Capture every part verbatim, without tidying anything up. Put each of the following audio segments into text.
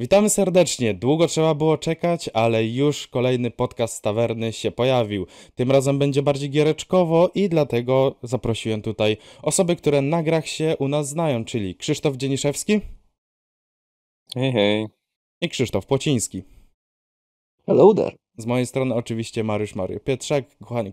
Witamy serdecznie. Długo trzeba było czekać, ale już kolejny podcast z tawerny się pojawił. Tym razem będzie bardziej giereczkowo i dlatego zaprosiłem tutaj osoby, które na grach się u nas znają, czyli Krzysztof Dzieniszewski. Hej, hej. I Krzysztof Płociński. Hello there. Z mojej strony oczywiście Mariusz Mario Pietrzak,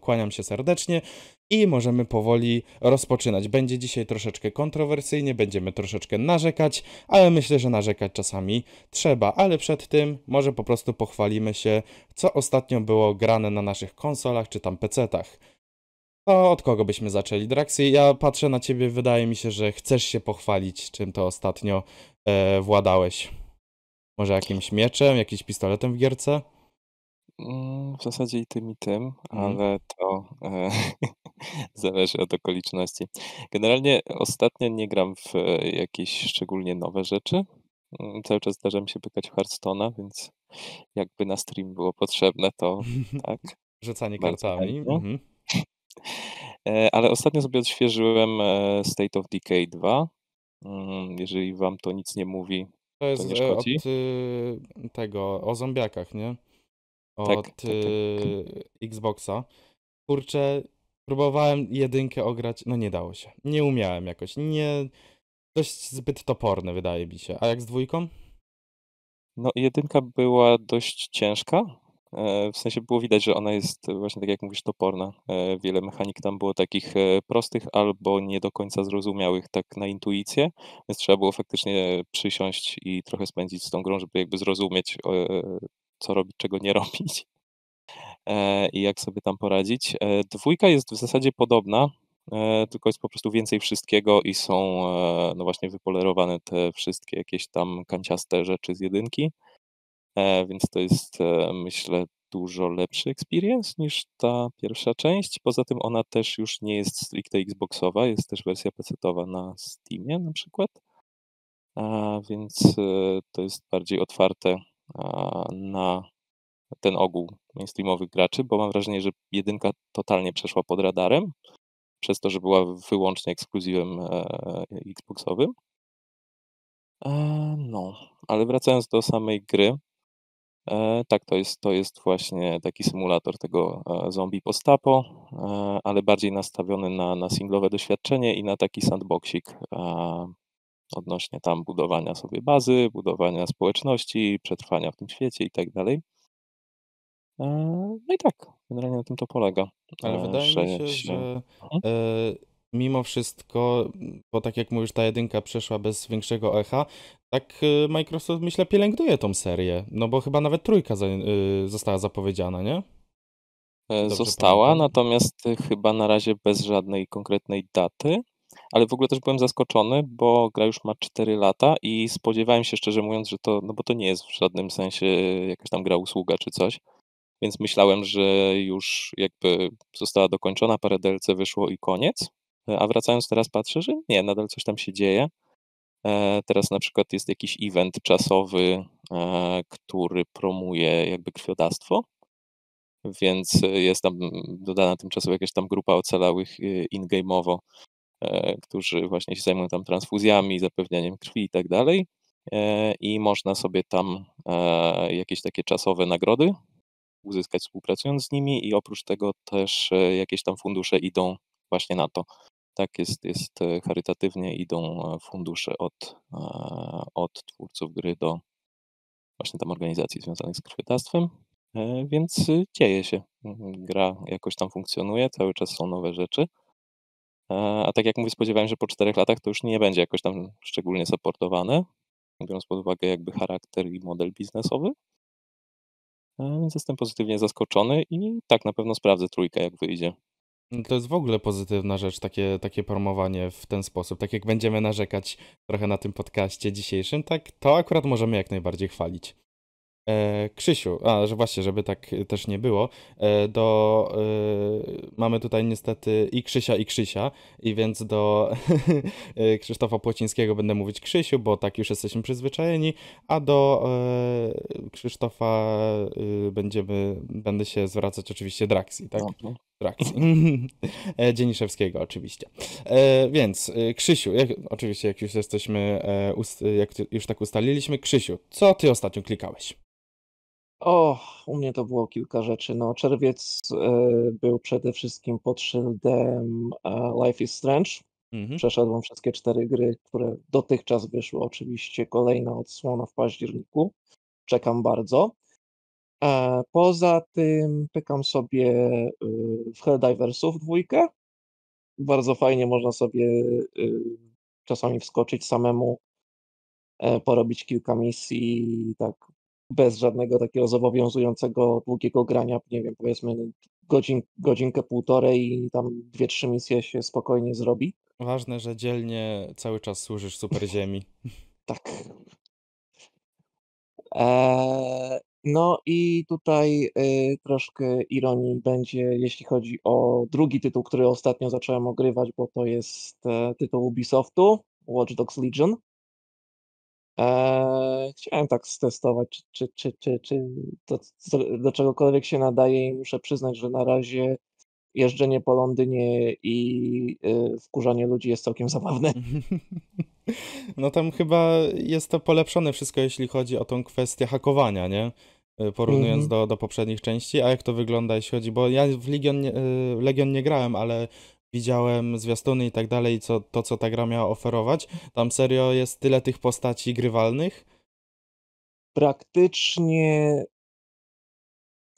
kłaniam się serdecznie i możemy powoli rozpoczynać. Będzie dzisiaj troszeczkę kontrowersyjnie, będziemy troszeczkę narzekać, ale myślę, że narzekać czasami trzeba. Ale przed tym może po prostu pochwalimy się, co ostatnio było grane na naszych konsolach czy tam pecetach. To od kogo byśmy zaczęli? Draxi, ja patrzę na ciebie, wydaje mi się, że chcesz się pochwalić, czym to ostatnio e, władałeś. Może jakimś mieczem, jakimś pistoletem w gierce? W zasadzie i tym, i tym, mm. ale to e, zależy od okoliczności. Generalnie ostatnio nie gram w jakieś szczególnie nowe rzeczy. Cały czas zdarza mi się pykać w Hearthstone'a, więc jakby na stream było potrzebne, to tak. Rzucanie kartami. Mhm. E, ale ostatnio sobie odświeżyłem State of Decay dwa. Jeżeli wam to nic nie mówi, to, jest to nie szkodzi. Od y, tego, o zombiakach, nie? Od tak, tak, tak. Y, Xboxa. Kurczę, próbowałem jedynkę ograć, no nie dało się. Nie umiałem jakoś. Nie, dość zbyt toporne wydaje mi się. A jak z dwójką? No jedynka była dość ciężka. E, w sensie było widać, że ona jest właśnie tak jak mówisz toporna. E, wiele mechanik tam było takich prostych albo nie do końca zrozumiałych tak na intuicję. Więc trzeba było faktycznie przysiąść i trochę spędzić z tą grą, żeby jakby zrozumieć e, co robić, czego nie robić e, i jak sobie tam poradzić. E, dwójka jest w zasadzie podobna, e, tylko jest po prostu więcej wszystkiego i są e, no właśnie wypolerowane te wszystkie jakieś tam kanciaste rzeczy z jedynki, e, więc to jest e, myślę dużo lepszy experience niż ta pierwsza część. Poza tym ona też już nie jest stricte Xboxowa, jest też wersja pecetowa na Steamie na przykład, e, więc e, to jest bardziej otwarte na ten ogół mainstreamowych graczy, bo mam wrażenie, że jedynka totalnie przeszła pod radarem, przez to, że była wyłącznie ekskluzywem e, Xboxowym. E, no, ale wracając do samej gry, e, tak, to jest, to jest właśnie taki symulator tego e, zombie post-apo, e, ale bardziej nastawiony na, na singlowe doświadczenie i na taki sandboxik. E, odnośnie tam budowania sobie bazy, budowania społeczności, przetrwania w tym świecie i tak dalej. No i tak, generalnie na tym to polega. Ale wydaje że mi się, się... że e, mimo wszystko, bo tak jak mówisz, ta jedynka przeszła bez większego echa, tak Microsoft, myślę, pielęgnuje tą serię, no bo chyba nawet trójka za, e, została zapowiedziana, nie? Dobrze została, pamiętam. Natomiast chyba na razie bez żadnej konkretnej daty. Ale w ogóle też byłem zaskoczony, bo gra już ma cztery lata i spodziewałem się, szczerze mówiąc, że to, no bo to nie jest w żadnym sensie jakaś tam gra usługa czy coś, więc myślałem, że już jakby została dokończona, parę D L C wyszło i koniec, a wracając teraz patrzę, że nie, nadal coś tam się dzieje. Teraz na przykład jest jakiś event czasowy, który promuje jakby krwiodawstwo, więc jest tam dodana tymczasowo jakaś tam grupa ocalałych in-game'owo, którzy właśnie się zajmują tam transfuzjami, zapewnianiem krwi i tak dalej i można sobie tam jakieś takie czasowe nagrody uzyskać współpracując z nimi i oprócz tego też jakieś tam fundusze idą właśnie na to. Tak jest, jest charytatywnie idą fundusze od, od twórców gry do właśnie tam organizacji związanych z krwiodawstwem, więc dzieje się. Gra jakoś tam funkcjonuje, cały czas są nowe rzeczy. A tak jak mówię, spodziewałem się, że po czterech latach to już nie będzie jakoś tam szczególnie supportowane, biorąc pod uwagę jakby charakter i model biznesowy. Więc jestem pozytywnie zaskoczony i tak na pewno sprawdzę trójkę, jak wyjdzie. To jest w ogóle pozytywna rzecz, takie, takie promowanie w ten sposób. Tak jak będziemy narzekać trochę na tym podcaście dzisiejszym, tak to akurat możemy jak najbardziej chwalić. E, Krzysiu, a że właśnie, żeby tak też nie było, e, do, e, mamy tutaj niestety i Krzysia, i Krzysia, i więc do e, Krzysztofa Płocińskiego będę mówić Krzysiu, bo tak już jesteśmy przyzwyczajeni, a do e, Krzysztofa e, będziemy, będę się zwracać oczywiście Draxi, tak? No, Trakcji. Dzieniszewskiego oczywiście. E, więc Krzysiu, jak, oczywiście jak już jesteśmy, e, ust, jak ty, już tak ustaliliśmy, Krzysiu, co ty ostatnio klikałeś? O, u mnie to było kilka rzeczy. No, czerwiec e, był przede wszystkim pod szyldem e, Life is Strange. Mhm. Przeszedłem wszystkie cztery gry, które dotychczas wyszły. Oczywiście kolejna odsłona w październiku. Czekam bardzo. Poza tym pykam sobie w Helldiversów dwójkę. Bardzo fajnie można sobie czasami wskoczyć samemu, porobić kilka misji, tak bez żadnego takiego zobowiązującego długiego grania, nie wiem, powiedzmy godzin, godzinkę, półtorej i tam dwie, trzy misje się spokojnie zrobi. Ważne, że dzielnie cały czas służysz super ziemi. Tak. Eee... No i tutaj y, troszkę ironii będzie, jeśli chodzi o drugi tytuł, który ostatnio zacząłem ogrywać, bo to jest e, tytuł Ubisoftu, Watch Dogs Legion. E, chciałem tak stestować, czy, czy, czy, czy, czy to, do, do czegokolwiek się nadaje i muszę przyznać, że na razie jeżdżenie po Londynie i y, wkurzanie ludzi jest całkiem zabawne. No tam chyba jest to polepszone wszystko, jeśli chodzi o tą kwestię hakowania, nie? Porównując mm-hmm. do, do poprzednich części, a jak to wygląda, jeśli chodzi, bo ja w Legion nie, Legion nie grałem, ale widziałem zwiastuny i tak dalej, co, to co ta gra miała oferować, tam serio jest tyle tych postaci grywalnych? Praktycznie,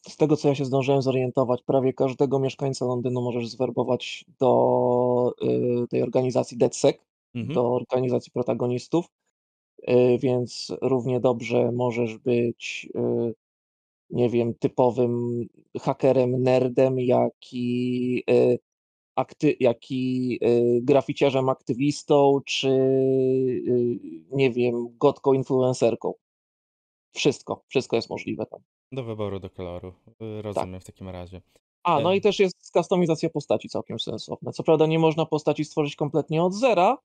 z tego co ja się zdążyłem zorientować, prawie każdego mieszkańca Londynu możesz zwerbować do y, tej organizacji DedSec, mm-hmm. do organizacji protagonistów. Więc równie dobrze możesz być, nie wiem, typowym hakerem, nerdem, jak i, akty- jak i graficiarzem, aktywistą, czy, nie wiem, gotką, influencerką. Wszystko, wszystko jest możliwe tam. Do wyboru, do koloru, rozumiem tak. W takim razie. A, no i też jest kustomizacja postaci całkiem sensowna. Co prawda nie można postaci stworzyć kompletnie od zera,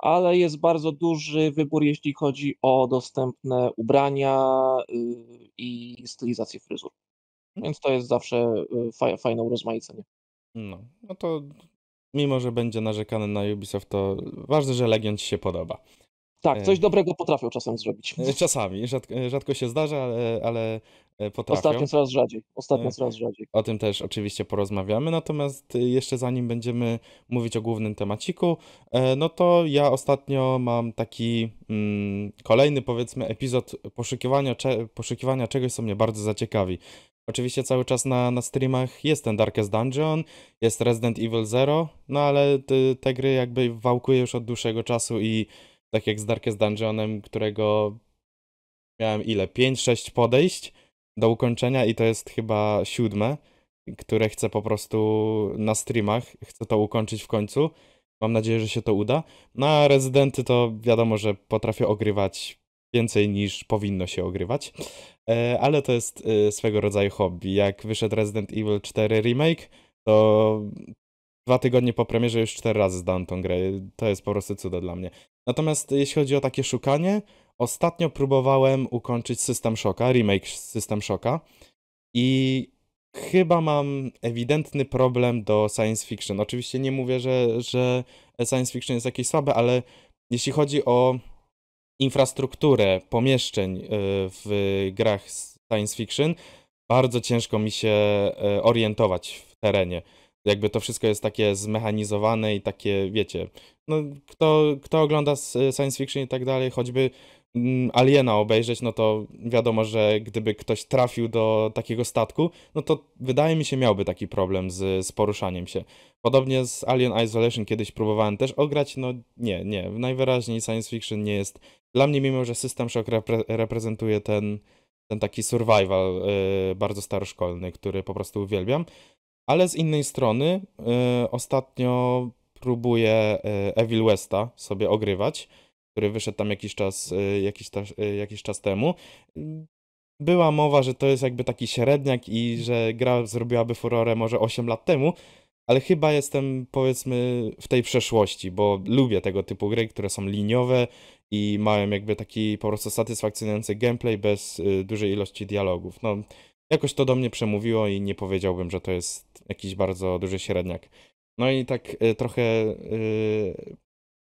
ale jest bardzo duży wybór, jeśli chodzi o dostępne ubrania i stylizację fryzur. Więc to jest zawsze fa- fajne urozmaicenie. No, no to mimo, że będzie narzekane na Ubisoft, to ważne, że Legion ci się podoba. Tak, coś dobrego potrafią czasem zrobić. Czasami, rzadko, rzadko się zdarza, ale, ale potrafią. Ostatnio coraz rzadziej, ostatnio coraz rzadziej. O tym też oczywiście porozmawiamy, natomiast jeszcze zanim będziemy mówić o głównym temaciku, no to ja ostatnio mam taki mm, kolejny, powiedzmy, epizod poszukiwania, cze- poszukiwania czegoś, co mnie bardzo zaciekawi. Oczywiście cały czas na, na streamach jest ten Darkest Dungeon, jest Resident Evil Zero, no ale te, te gry jakby wałkuję już od dłuższego czasu i tak jak z Darkest Dungeonem, którego miałem ile? pięć sześć podejść do ukończenia i to jest chyba siódme, które chcę po prostu na streamach, chcę to ukończyć w końcu. Mam nadzieję, że się to uda. No a Rezydenty to wiadomo, że potrafię ogrywać więcej niż powinno się ogrywać, ale to jest swego rodzaju hobby. Jak wyszedł Resident Evil cztery Remake, to dwa tygodnie po premierze już cztery razy zdałem tą grę. To jest po prostu cudo dla mnie. Natomiast jeśli chodzi o takie szukanie, ostatnio próbowałem ukończyć System Shocka, remake System Shocka i chyba mam ewidentny problem do science fiction. Oczywiście nie mówię, że, że science fiction jest jakieś słabe, ale jeśli chodzi o infrastrukturę pomieszczeń w grach science fiction, bardzo ciężko mi się orientować w terenie. Jakby to wszystko jest takie zmechanizowane i takie, wiecie, no kto, kto ogląda science fiction i tak dalej, choćby Aliena obejrzeć, no to wiadomo, że gdyby ktoś trafił do takiego statku, no to wydaje mi się miałby taki problem z, z poruszaniem się. Podobnie z Alien Isolation kiedyś próbowałem też ograć, no nie, nie, najwyraźniej science fiction nie jest dla mnie, mimo że System Shock repre- reprezentuje ten, ten taki survival yy, bardzo staroszkolny, który po prostu uwielbiam. Ale z innej strony y, ostatnio próbuję y, Evil Westa sobie ogrywać, który wyszedł tam jakiś czas, y, jakiś, ta, y, jakiś czas temu. Była mowa, że to jest jakby taki średniak i że gra zrobiłaby furorę może osiem lat temu, ale chyba jestem, powiedzmy, w tej przeszłości, bo lubię tego typu gry, które są liniowe i mają jakby taki po prostu satysfakcjonujący gameplay bez y, dużej ilości dialogów. No, Jakoś to do mnie przemówiło i nie powiedziałbym, że to jest jakiś bardzo duży średniak. No i tak trochę yy,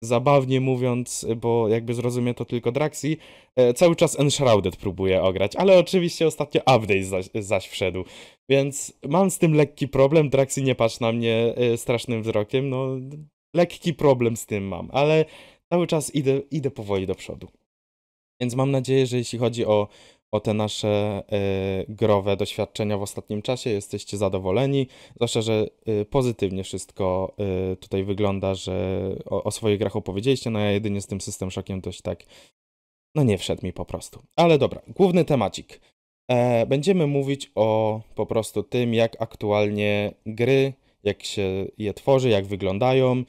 zabawnie mówiąc, bo jakby zrozumie to tylko Draxi, yy, cały czas Enshrouded próbuję ograć, ale oczywiście ostatnio update zaś, zaś wszedł, więc mam z tym lekki problem. Draxi, nie patrz na mnie yy, strasznym wzrokiem, no lekki problem z tym mam, ale cały czas idę, idę powoli do przodu. Więc mam nadzieję, że jeśli chodzi o, o te nasze y, growe doświadczenia w ostatnim czasie, jesteście zadowoleni. Zwłaszcza, że y, pozytywnie wszystko y, tutaj wygląda, że o, o swoich grach opowiedzieliście. No ja jedynie z tym System Shockiem dość tak, no nie wszedł mi po prostu. Ale dobra, główny temacik. E, będziemy mówić o po prostu tym, jak aktualnie gry, jak się je tworzy, jak wyglądają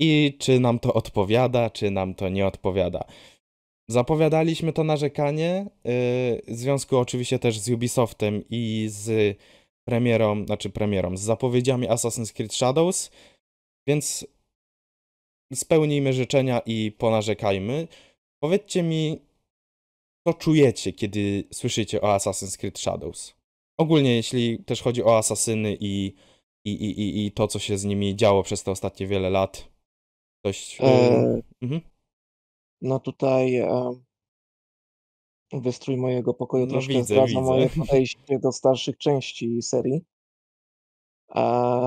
i czy nam to odpowiada, czy nam to nie odpowiada. Zapowiadaliśmy to narzekanie, yy, w związku oczywiście też z Ubisoftem i z premierą, znaczy premierą, z zapowiedziami Assassin's Creed Shadows, więc spełnijmy życzenia i ponarzekajmy. Powiedzcie mi, co czujecie, kiedy słyszycie o Assassin's Creed Shadows? Ogólnie, jeśli też chodzi o asasyny i, i, i, i, i to, co się z nimi działo przez te ostatnie wiele lat. Dość... Eee... Mhm. No tutaj um, wystrój mojego pokoju no troszkę widzę, zdradza widzę. moje podejście do starszych części serii. A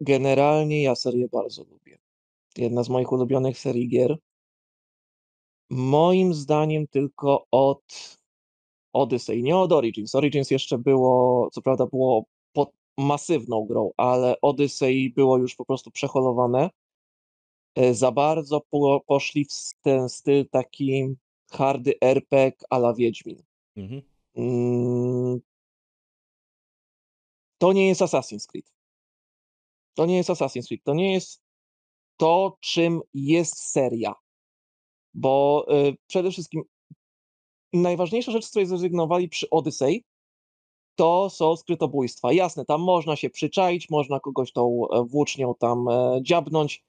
generalnie ja serię bardzo lubię. Jedna z moich ulubionych serii gier. Moim zdaniem tylko od Odyssey, nie od Origins. Origins jeszcze było, co prawda było pod masywną grą, ale Odyssey było już po prostu przeholowane. Za bardzo po, poszli w ten styl taki hardy R P G a la Wiedźmin. Mhm. Mm, to nie jest Assassin's Creed. To nie jest Assassin's Creed. To nie jest to, czym jest seria. Bo y, przede wszystkim najważniejsza rzecz, z której zrezygnowali przy Odyssey, to są skrytobójstwa. Jasne, tam można się przyczaić, można kogoś tą włócznią tam e, dziabnąć.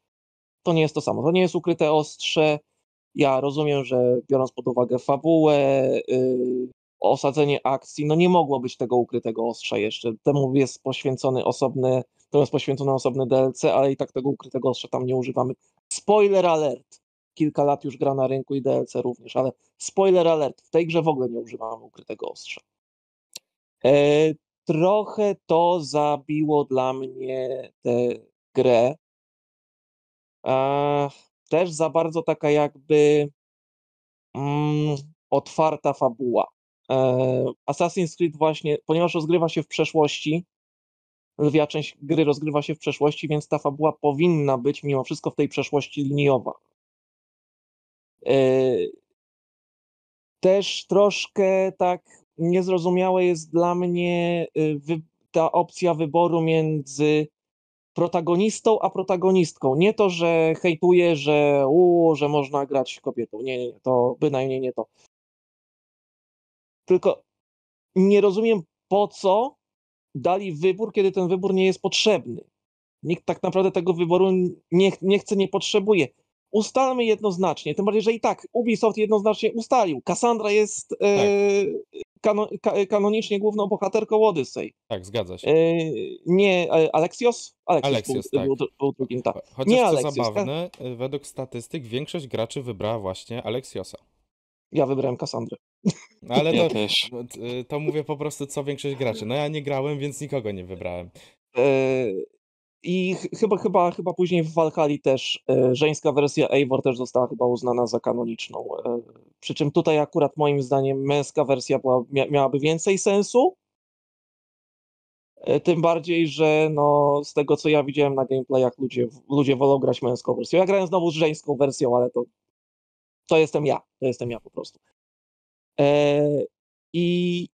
To nie jest to samo, to nie jest ukryte ostrze. Ja rozumiem, że biorąc pod uwagę fabułę, yy, osadzenie akcji, no nie mogło być tego ukrytego ostrza jeszcze. Temu jest poświęcony osobny, to jest poświęcone osobne D L C, ale i tak tego ukrytego ostrza tam nie używamy. Spoiler alert! Kilka lat już gra na rynku i D L C również, ale spoiler alert, w tej grze w ogóle nie używamy ukrytego ostrza. Yy, trochę to zabiło dla mnie tę grę. Też za bardzo taka jakby mm, otwarta fabuła. Assassin's Creed właśnie, ponieważ rozgrywa się w przeszłości, lwia część gry rozgrywa się w przeszłości, więc ta fabuła powinna być mimo wszystko w tej przeszłości liniowa. Też troszkę tak niezrozumiałe jest dla mnie ta opcja wyboru między protagonistą, a protagonistką. Nie to, że hejtuję, że u, że można grać kobietą. Nie, nie, to bynajmniej nie to. Tylko nie rozumiem, po co dali wybór, kiedy ten wybór nie jest potrzebny. Nikt tak naprawdę tego wyboru nie, nie chce, nie potrzebuje. Ustalmy jednoznacznie, tym bardziej, że i tak Ubisoft jednoznacznie ustalił. Cassandra jest tak. e, kano, ka, kanonicznie główną bohaterką Odyssey. Tak, zgadza się. E, nie, Alexios? Alexios, Alexios był, tak. był, był drugim, tak. Chociaż nie co Alexios, zabawne, tak? Według statystyk większość graczy wybrała właśnie Alexiosa. Ja wybrałem Cassandrę. Ale to, ja też. To mówię po prostu, co większość graczy. No ja nie grałem, więc nikogo nie wybrałem. E... I chyba, chyba, chyba później w Valhalli też e, żeńska wersja Eivor też została chyba uznana za kanoniczną. E, przy czym tutaj akurat moim zdaniem męska wersja była, mia, miałaby więcej sensu. E, tym bardziej, że no, z tego co ja widziałem na gameplayach ludzie, ludzie wolą grać męską wersją. Ja grałem znowu z żeńską wersją, ale to, to jestem ja. To jestem ja po prostu. E, I...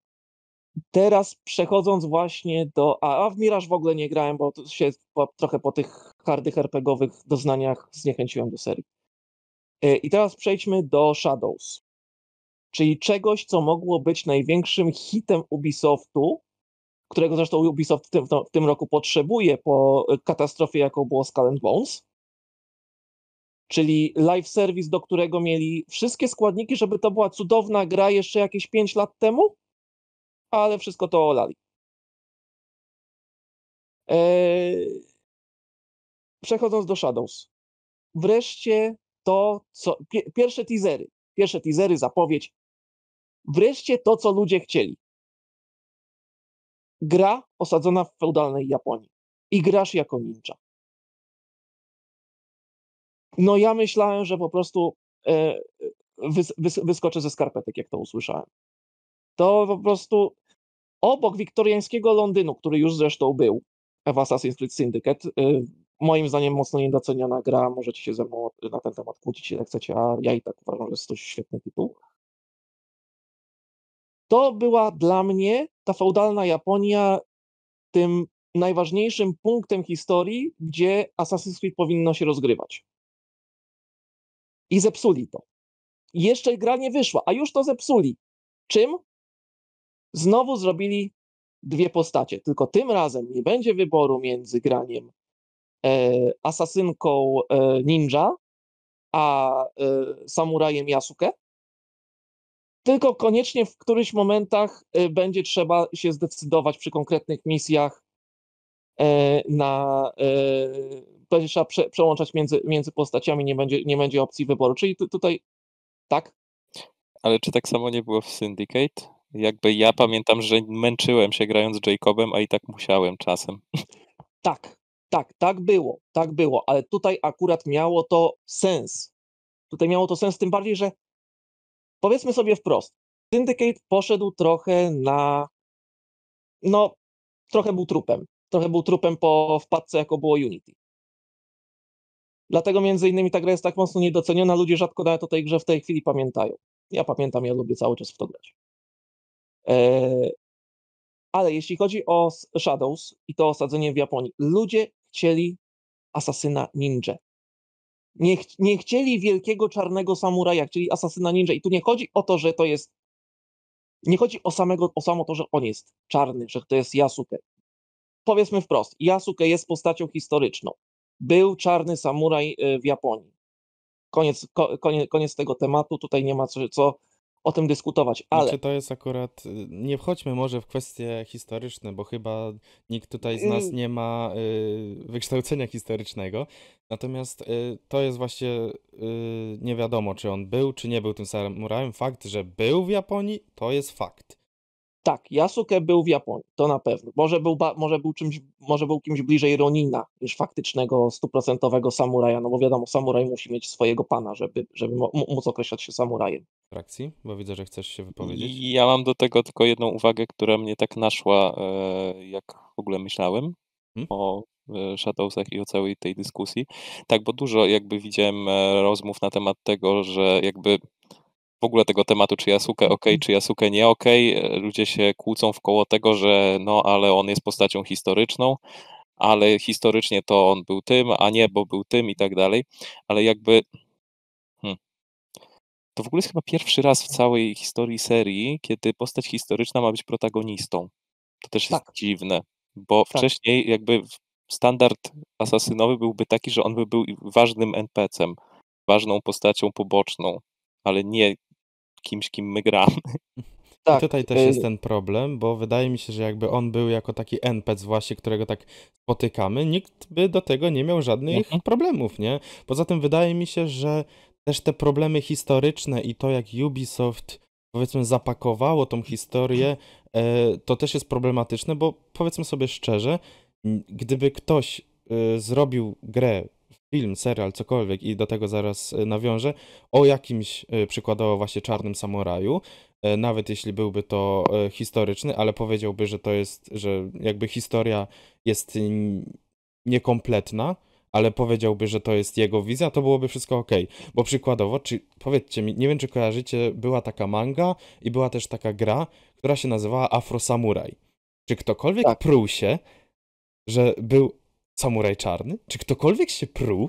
Teraz przechodząc właśnie do... A, a w Mirage w ogóle nie grałem, bo to się po, trochę po tych hardych RPGowych doznaniach zniechęciłem do serii. I teraz przejdźmy do Shadows. Czyli czegoś, co mogło być największym hitem Ubisoftu, którego zresztą Ubisoft w tym, w tym roku potrzebuje po katastrofie, jaką było Skull and Bones. Czyli live service, do którego mieli wszystkie składniki, żeby to była cudowna gra jeszcze jakieś pięć lat temu. ale wszystko to olali. Eee... Przechodząc do Shadows. Wreszcie to, co... Pierwsze teasery. Pierwsze teasery, zapowiedź. Wreszcie to, co ludzie chcieli. Gra osadzona w feudalnej Japonii. I grasz jako ninja. No ja myślałem, że po prostu e, wys, wys, wyskoczę ze skarpetek, jak to usłyszałem. To po prostu obok wiktoriańskiego Londynu, który już zresztą był w Assassin's Creed Syndicate, e, moim zdaniem mocno niedoceniona gra, możecie się ze mną na ten temat kłócić, ile chcecie, a ja i tak uważam, że jest to świetny tytuł. To była dla mnie ta feudalna Japonia tym najważniejszym punktem historii, gdzie Assassin's Creed powinno się rozgrywać. I zepsuli to. Jeszcze gra nie wyszła, a już to zepsuli. Czym? Znowu zrobili dwie postacie, tylko tym razem nie będzie wyboru między graniem e, asasynką e, ninja a e, samurajem Yasuke, tylko koniecznie w któryś momentach e, będzie trzeba się zdecydować przy konkretnych misjach e, na... E, będzie trzeba prze, przełączać między, między postaciami, nie będzie, nie będzie opcji wyboru. Czyli tu, tutaj tak. Ale czy tak samo nie było w Syndicate? Jakby ja pamiętam, że męczyłem się grając z Jacobem, a i tak musiałem czasem. Tak, tak, tak było, tak było, ale tutaj akurat miało to sens. Tutaj miało to sens, tym bardziej, że powiedzmy sobie wprost, Syndicate poszedł trochę na, no, trochę był trupem. Trochę był trupem po wpadce, jako było Unity. Dlatego między innymi ta gra jest tak mocno niedoceniona, ludzie rzadko nawet o tej grze w tej chwili pamiętają. Ja pamiętam, ja lubię cały czas w to grać. Eee, ale jeśli chodzi o Shadows i to osadzenie w Japonii, ludzie chcieli asasyna ninja. Nie, ch- nie chcieli wielkiego czarnego samuraja, chcieli asasyna ninja. I tu nie chodzi o to, że to jest... Nie chodzi o, samego, o samo to, że on jest czarny, że to jest Yasuke. Powiedzmy wprost, Yasuke jest postacią historyczną. Był czarny samuraj w Japonii. Koniec, ko, koniec, koniec tego tematu, tutaj nie ma co, co o tym dyskutować, ale... Znaczy to jest akurat, nie wchodźmy może w kwestie historyczne, bo chyba nikt tutaj z nas nie ma y, wykształcenia historycznego, natomiast y, to jest właśnie, y, nie wiadomo czy on był, czy nie był tym samurajem, fakt, że był w Japonii, to jest fakt. Tak, Yasuke był w Japonii, to na pewno. Może był, ba- może był, czymś, może był kimś bliżej Ronina niż faktycznego, stuprocentowego samuraja, no bo wiadomo, samuraj musi mieć swojego pana, żeby, żeby móc określać się samurajem. Reakcji? Bo widzę, że chcesz się wypowiedzieć. Ja mam do tego tylko jedną uwagę, która mnie tak naszła, jak w ogóle myślałem hmm? o Shadowsach i o całej tej dyskusji. Tak, bo dużo jakby widziałem rozmów na temat tego, że jakby... w ogóle tego tematu, czy Yasuke ok, czy Yasuke nie ok. Ludzie się kłócą wkoło tego, że no ale on jest postacią historyczną, ale historycznie to on był tym, a nie, bo był tym i tak dalej. Ale jakby hmm, to w ogóle jest chyba pierwszy raz w całej historii serii, kiedy postać historyczna ma być protagonistą. To też tak. jest dziwne, bo tak. wcześniej jakby standard asasynowy byłby taki, że on by był ważnym en pe ce em, ważną postacią poboczną, ale nie kimś, kim my gramy. Tak. I tutaj też jest ten problem, bo wydaje mi się, że jakby on był jako taki en pe ce właśnie, którego tak spotykamy, nikt by do tego nie miał żadnych mhm. problemów, nie? Poza tym wydaje mi się, że też te problemy historyczne i to, jak Ubisoft powiedzmy zapakowało tą historię, to też jest problematyczne, bo powiedzmy sobie szczerze, gdyby ktoś zrobił grę, film, serial, cokolwiek i do tego zaraz nawiążę, o jakimś przykładowo właśnie czarnym samuraju, nawet jeśli byłby to historyczny, ale powiedziałby, że to jest, że jakby historia jest niekompletna, ale powiedziałby, że to jest jego wizja, to byłoby wszystko okej. Okay. Bo przykładowo, czy powiedzcie mi, nie wiem czy kojarzycie, była taka manga i była też taka gra, która się nazywała Afro Samuraj. Czy ktokolwiek tak. pruł się, że był samuraj czarny? Czy ktokolwiek się pruł?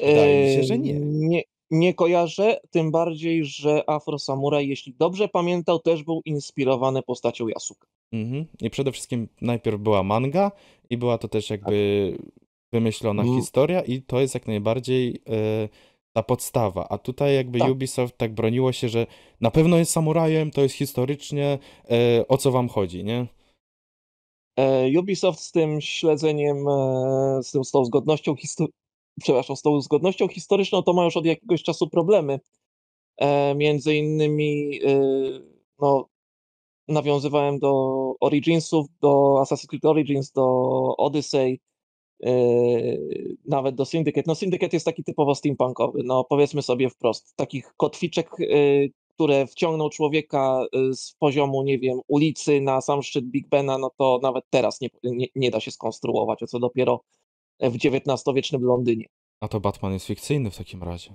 Wydaje mi się, że nie. nie. Nie kojarzę, tym bardziej, że Afro Samuraj, jeśli dobrze pamiętał, też był inspirowany postacią Yasuke. Mhm. I przede wszystkim najpierw była manga i była to też jakby tak. wymyślona mm. historia i to jest jak najbardziej e, ta podstawa, a tutaj jakby tak. Ubisoft tak broniło się, że na pewno jest samurajem, to jest historycznie, e, o co wam chodzi, nie? E, Ubisoft z tym śledzeniem, e, z, tym, z tą zgodnością histor- przepraszam, z tą zgodnością historyczną to ma już od jakiegoś czasu problemy. E, między innymi e, no, nawiązywałem do Originsów, do Assassin's Creed Origins, do Odyssey, Yy, nawet do Syndicate. No Syndicate jest taki typowo steampunkowy, no powiedzmy sobie wprost, takich kotwiczek, yy, które wciągną człowieka yy, z poziomu, nie wiem, ulicy na sam szczyt Big Bena, no to nawet teraz nie, nie, nie da się skonstruować, a co dopiero w dziewiętnastowiecznym Londynie. A to Batman jest fikcyjny w takim razie.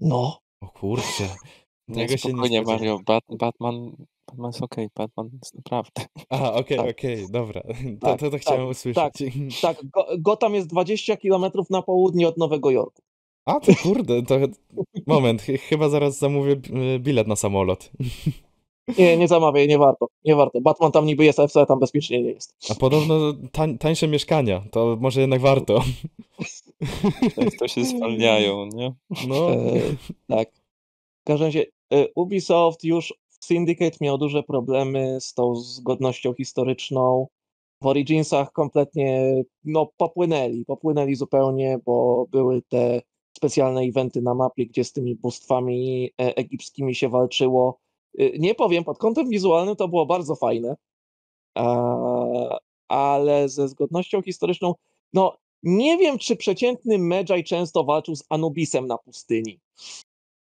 No. O kurczę. Nie, się spokojnie, nie Mario, Bat- Batman... Batman jest okej, okay, Batman jest naprawdę. A, okej, okay, tak. okej, okay, dobra. To, tak, to, to chciałem tak, usłyszeć. Tak, tak. Go, Gotham jest dwadzieścia kilometrów na południe od Nowego Jorku. A, to kurde, to... Moment, chyba zaraz zamówię bilet na samolot. Nie, nie zamawiaj, nie warto, nie warto. Batman tam niby jest, a wcale tam bezpiecznie nie jest. A podobno tań, tańsze mieszkania, to może jednak warto. Tak, to się zwalniają, nie? No, e, tak. W każdym razie Ubisoft już Syndicate miał duże problemy z tą zgodnością historyczną. W Originsach kompletnie no, popłynęli, popłynęli zupełnie, bo były te specjalne eventy na mapie, gdzie z tymi bóstwami egipskimi się walczyło. Nie powiem, pod kątem wizualnym to było bardzo fajne, ale ze zgodnością historyczną, no nie wiem, czy przeciętny Medjay często walczył z Anubisem na pustyni.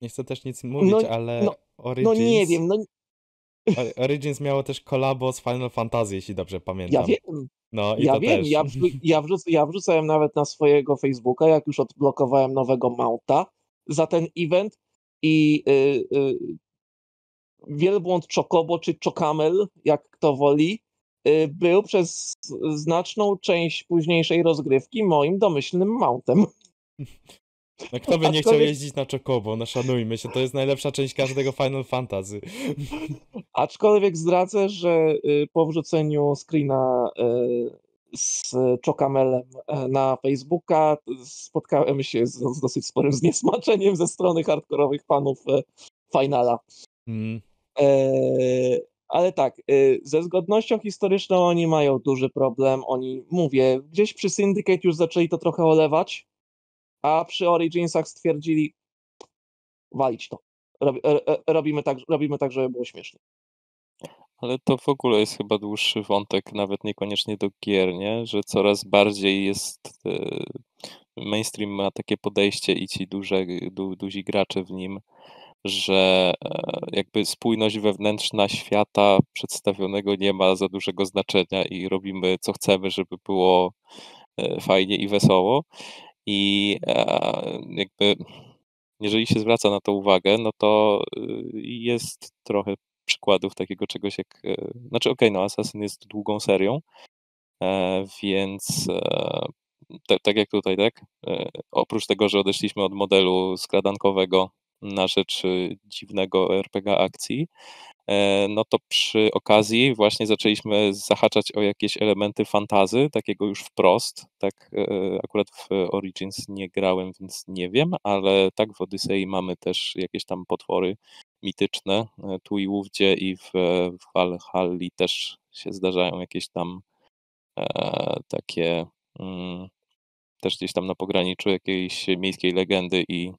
Nie chcę też nic mówić, no, ale no, Origins... No nie wiem, no... Origins miało też kolabo z Final Fantasy, jeśli dobrze pamiętam. Ja wiem, no, i ja to wiem, też. Ja, wrzu- ja, wrzuc- ja wrzucałem nawet na swojego Facebooka, jak już odblokowałem nowego Mounta za ten event i yy, yy, wielbłąd Chocobo czy Czokamel, jak kto woli, yy, był przez znaczną część późniejszej rozgrywki moim domyślnym Mountem. No kto by nie aczkolwiek... chciał jeździć na Chocobo, no szanujmy się, to jest najlepsza część każdego Final Fantasy. Aczkolwiek zdradzę, że po wrzuceniu screena z Czokamelem na Facebooka spotkałem się z, z dosyć sporym zniesmaczeniem ze strony hardkorowych fanów Finala. Mm. E... Ale tak, ze zgodnością historyczną oni mają duży problem, oni, mówię, gdzieś przy Syndicate już zaczęli to trochę olewać, a przy Originsach stwierdzili, walić to. Robi, robimy, tak, robimy tak, żeby było śmiesznie. Ale to w ogóle jest chyba dłuższy wątek, nawet niekoniecznie do gier, nie? Że coraz bardziej jest... Mainstream ma takie podejście i ci duże, du, duzi gracze w nim, że jakby spójność wewnętrzna świata przedstawionego nie ma za dużego znaczenia i robimy co chcemy, żeby było fajnie i wesoło. I jakby jeżeli się zwraca na to uwagę, no to jest trochę przykładów takiego czegoś jak, znaczy okej, okay, no Assassin jest długą serią, więc tak, tak jak tutaj, tak? Oprócz tego, że odeszliśmy od modelu skradankowego na rzecz dziwnego er pe gie akcji, no to przy okazji właśnie zaczęliśmy zahaczać o jakieś elementy fantasy, takiego już wprost, tak akurat w Origins nie grałem, więc nie wiem, ale tak w Odyssey mamy też jakieś tam potwory mityczne, tu i ówdzie i w Valhalli też się zdarzają jakieś tam e, takie, mm, też gdzieś tam na pograniczu jakiejś miejskiej legendy i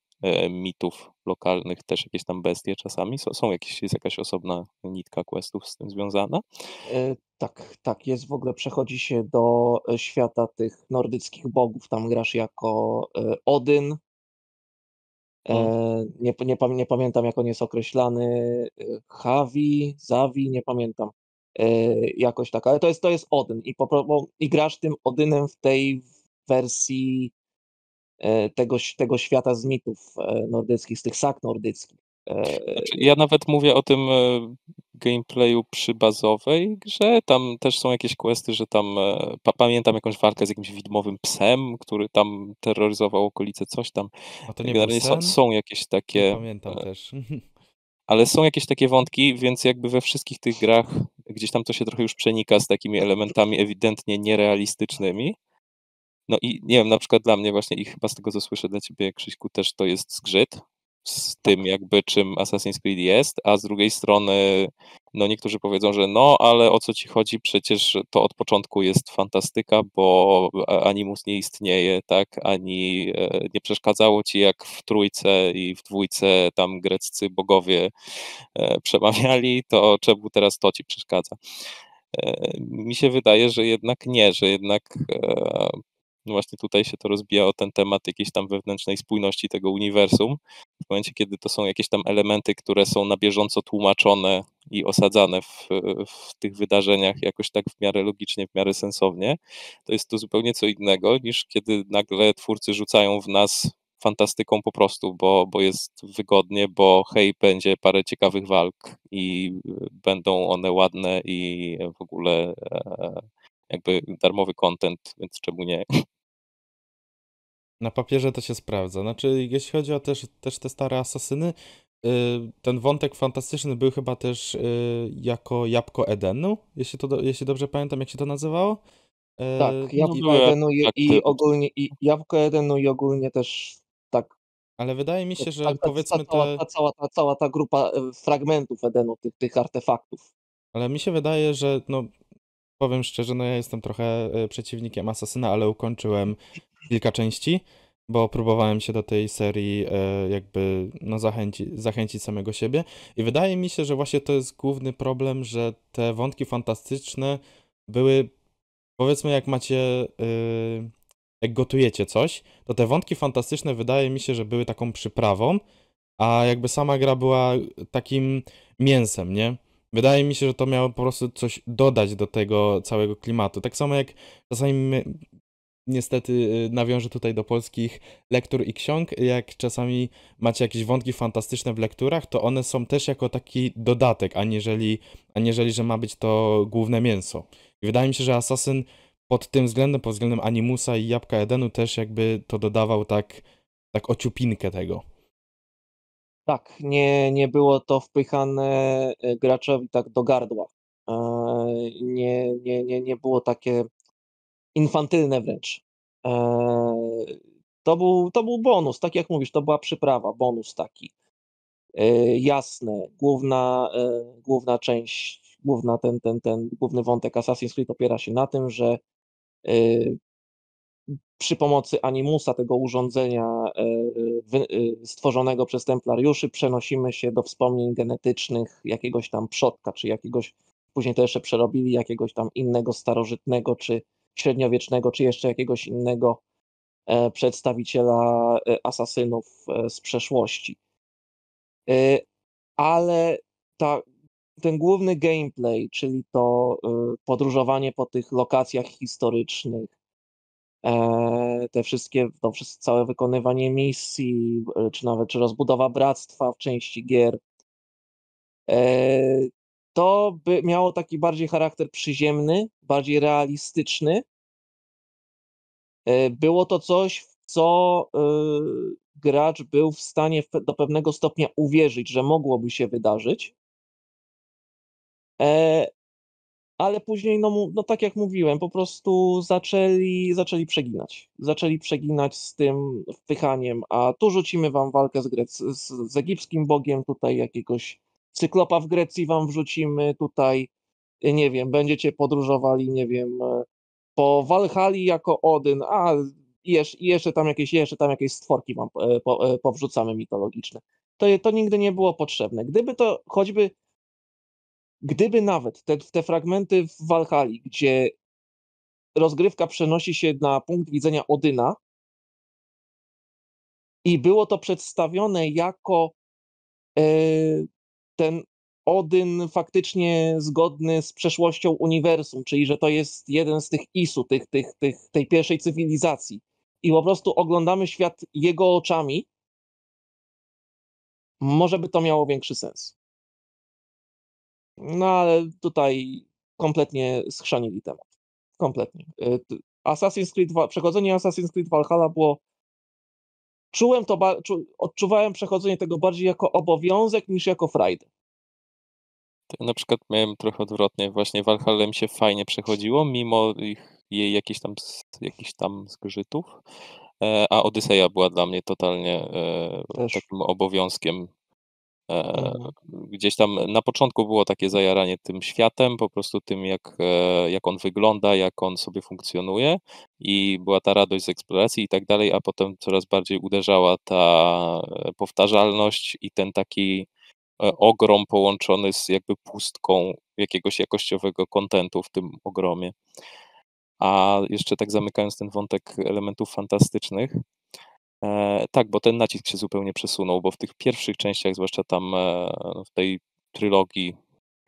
mitów lokalnych, też jakieś tam bestie czasami. Są jakieś, jest jakaś osobna nitka questów z tym związana? E, tak, tak jest. W ogóle przechodzi się do świata tych nordyckich bogów. Tam grasz jako e, Odyn. E, hmm. nie, nie, nie pamiętam, jak on jest określany. Havi, Zawi, nie pamiętam. E, jakoś tak, ale to jest, to jest Odyn. I, po, i grasz tym Odynem w tej wersji Tego, tego świata z mitów nordyckich, z tych sag nordyckich. Znaczy, ja nawet mówię o tym gameplayu przy bazowej grze, tam też są jakieś questy, że tam pa- pamiętam jakąś walkę z jakimś widmowym psem, który tam terroryzował okolice, coś tam. A to nie generalnie był sen? Są, są jakieś takie... Nie pamiętam też. Ale są jakieś takie wątki, więc jakby we wszystkich tych grach gdzieś tam to się trochę już przenika z takimi elementami ewidentnie nierealistycznymi. No i nie wiem, na przykład dla mnie właśnie, i chyba z tego co słyszę dla ciebie, Krzyśku, też to jest zgrzyt z tym jakby czym Assassin's Creed jest, a z drugiej strony no niektórzy powiedzą, że no ale o co ci chodzi, przecież to od początku jest fantastyka, bo animus nie istnieje, tak, ani nie przeszkadzało ci jak w trójce i w dwójce tam greccy bogowie przemawiali, to czemu teraz to ci przeszkadza? Mi się wydaje, że jednak nie, że jednak no właśnie tutaj się to rozbija o ten temat jakiejś tam wewnętrznej spójności tego uniwersum. W momencie, kiedy to są jakieś tam elementy, które są na bieżąco tłumaczone i osadzane w, w tych wydarzeniach jakoś tak w miarę logicznie, w miarę sensownie, to jest to zupełnie co innego niż kiedy nagle twórcy rzucają w nas fantastyką po prostu, bo, bo jest wygodnie, bo hej, będzie parę ciekawych walk i będą one ładne i w ogóle... E, jakby darmowy content, więc czemu nie? Na papierze to się sprawdza. Znaczy, jeśli chodzi o też, też te stare asasyny, yy, ten wątek fantastyczny był chyba też yy, jako Jabłko Edenu, jeśli, to do, jeśli dobrze pamiętam, jak się to nazywało. Yy, tak, Jabłko no, Edenu i, tak, i ogólnie i Jabłko Edenu i ogólnie też tak. Ale wydaje mi się, że ta, ta, powiedzmy... Ta cała, ta, cała, ta cała ta grupa fragmentów Edenu, tych, tych artefaktów. Ale mi się wydaje, że no... Powiem szczerze, no ja jestem trochę przeciwnikiem Asasyna, ale ukończyłem kilka części, bo próbowałem się do tej serii jakby no zachęci, zachęcić samego siebie i wydaje mi się, że właśnie to jest główny problem, że te wątki fantastyczne były, powiedzmy jak macie, jak gotujecie coś, to te wątki fantastyczne wydaje mi się, że były taką przyprawą, a jakby sama gra była takim mięsem, nie? Wydaje mi się, że to miało po prostu coś dodać do tego całego klimatu. Tak samo jak czasami, my, niestety nawiążę tutaj do polskich lektur i ksiąg, jak czasami macie jakieś wątki fantastyczne w lekturach, to one są też jako taki dodatek, aniżeli, aniżeli że ma być to główne mięso. I wydaje mi się, że Assassin pod tym względem, pod względem Animusa i Jabłka Edenu też jakby to dodawał tak, tak ociupinkę tego. Tak, nie, nie było to wpychane graczowi tak do gardła. Nie, nie, nie, nie było takie infantylne wręcz. To był, to był bonus, tak jak mówisz, to była przyprawa, bonus taki. Jasne, główna, główna część, główna ten, ten, ten, główny wątek Assassin's Creed opiera się na tym, że przy pomocy animusa, tego urządzenia stworzonego przez templariuszy, przenosimy się do wspomnień genetycznych jakiegoś tam przodka, czy jakiegoś, później to jeszcze przerobili, jakiegoś tam innego starożytnego, czy średniowiecznego, czy jeszcze jakiegoś innego przedstawiciela asasynów z przeszłości. Ale ta, ten główny gameplay, czyli to podróżowanie po tych lokacjach historycznych, te wszystkie, to wszystko, całe wykonywanie misji, czy nawet czy rozbudowa bractwa w części gier, to by miało taki bardziej charakter przyziemny, bardziej realistyczny. Było to coś, w co gracz był w stanie do pewnego stopnia uwierzyć, że mogłoby się wydarzyć. Ale później, no, no tak jak mówiłem, po prostu zaczęli, zaczęli przeginać. Zaczęli przeginać z tym wpychaniem, a tu rzucimy wam walkę z, Grec- z, z egipskim bogiem, tutaj jakiegoś cyklopa w Grecji wam wrzucimy, tutaj, nie wiem, będziecie podróżowali, nie wiem, po Walhalli jako Odyn, a jeszcze, jeszcze tam jakieś, jeszcze tam jakieś stworki wam po, po, powrzucamy mitologiczne. To, to nigdy nie było potrzebne. Gdyby to choćby... Gdyby nawet te, te fragmenty w Walhalli, gdzie rozgrywka przenosi się na punkt widzenia Odyna i było to przedstawione jako e, ten Odyn faktycznie zgodny z przeszłością uniwersum, czyli że to jest jeden z tych Isu, tych, tych, tych, tej pierwszej cywilizacji i po prostu oglądamy świat jego oczami, może by to miało większy sens. No ale tutaj kompletnie schrzanili temat. Kompletnie. Assassin's Creed, przechodzenie Assassin's Creed Valhalla było... Czułem to, odczuwałem przechodzenie tego bardziej jako obowiązek niż jako frajdę. Ja na przykład miałem trochę odwrotnie. Właśnie Valhalla mi się fajnie przechodziło, mimo ich jej jakichś tam, jakichś tam zgrzytów, a Odyseja była dla mnie totalnie Też. takim obowiązkiem. Gdzieś tam na początku było takie zajaranie tym światem, po prostu tym jak, jak on wygląda, jak on sobie funkcjonuje i była ta radość z eksploracji i tak dalej, a potem coraz bardziej uderzała ta powtarzalność i ten taki ogrom połączony z jakby pustką jakiegoś jakościowego kontentu w tym ogromie. A jeszcze tak zamykając ten wątek elementów fantastycznych, E, tak, bo ten nacisk się zupełnie przesunął, bo w tych pierwszych częściach, zwłaszcza tam e, w tej trylogii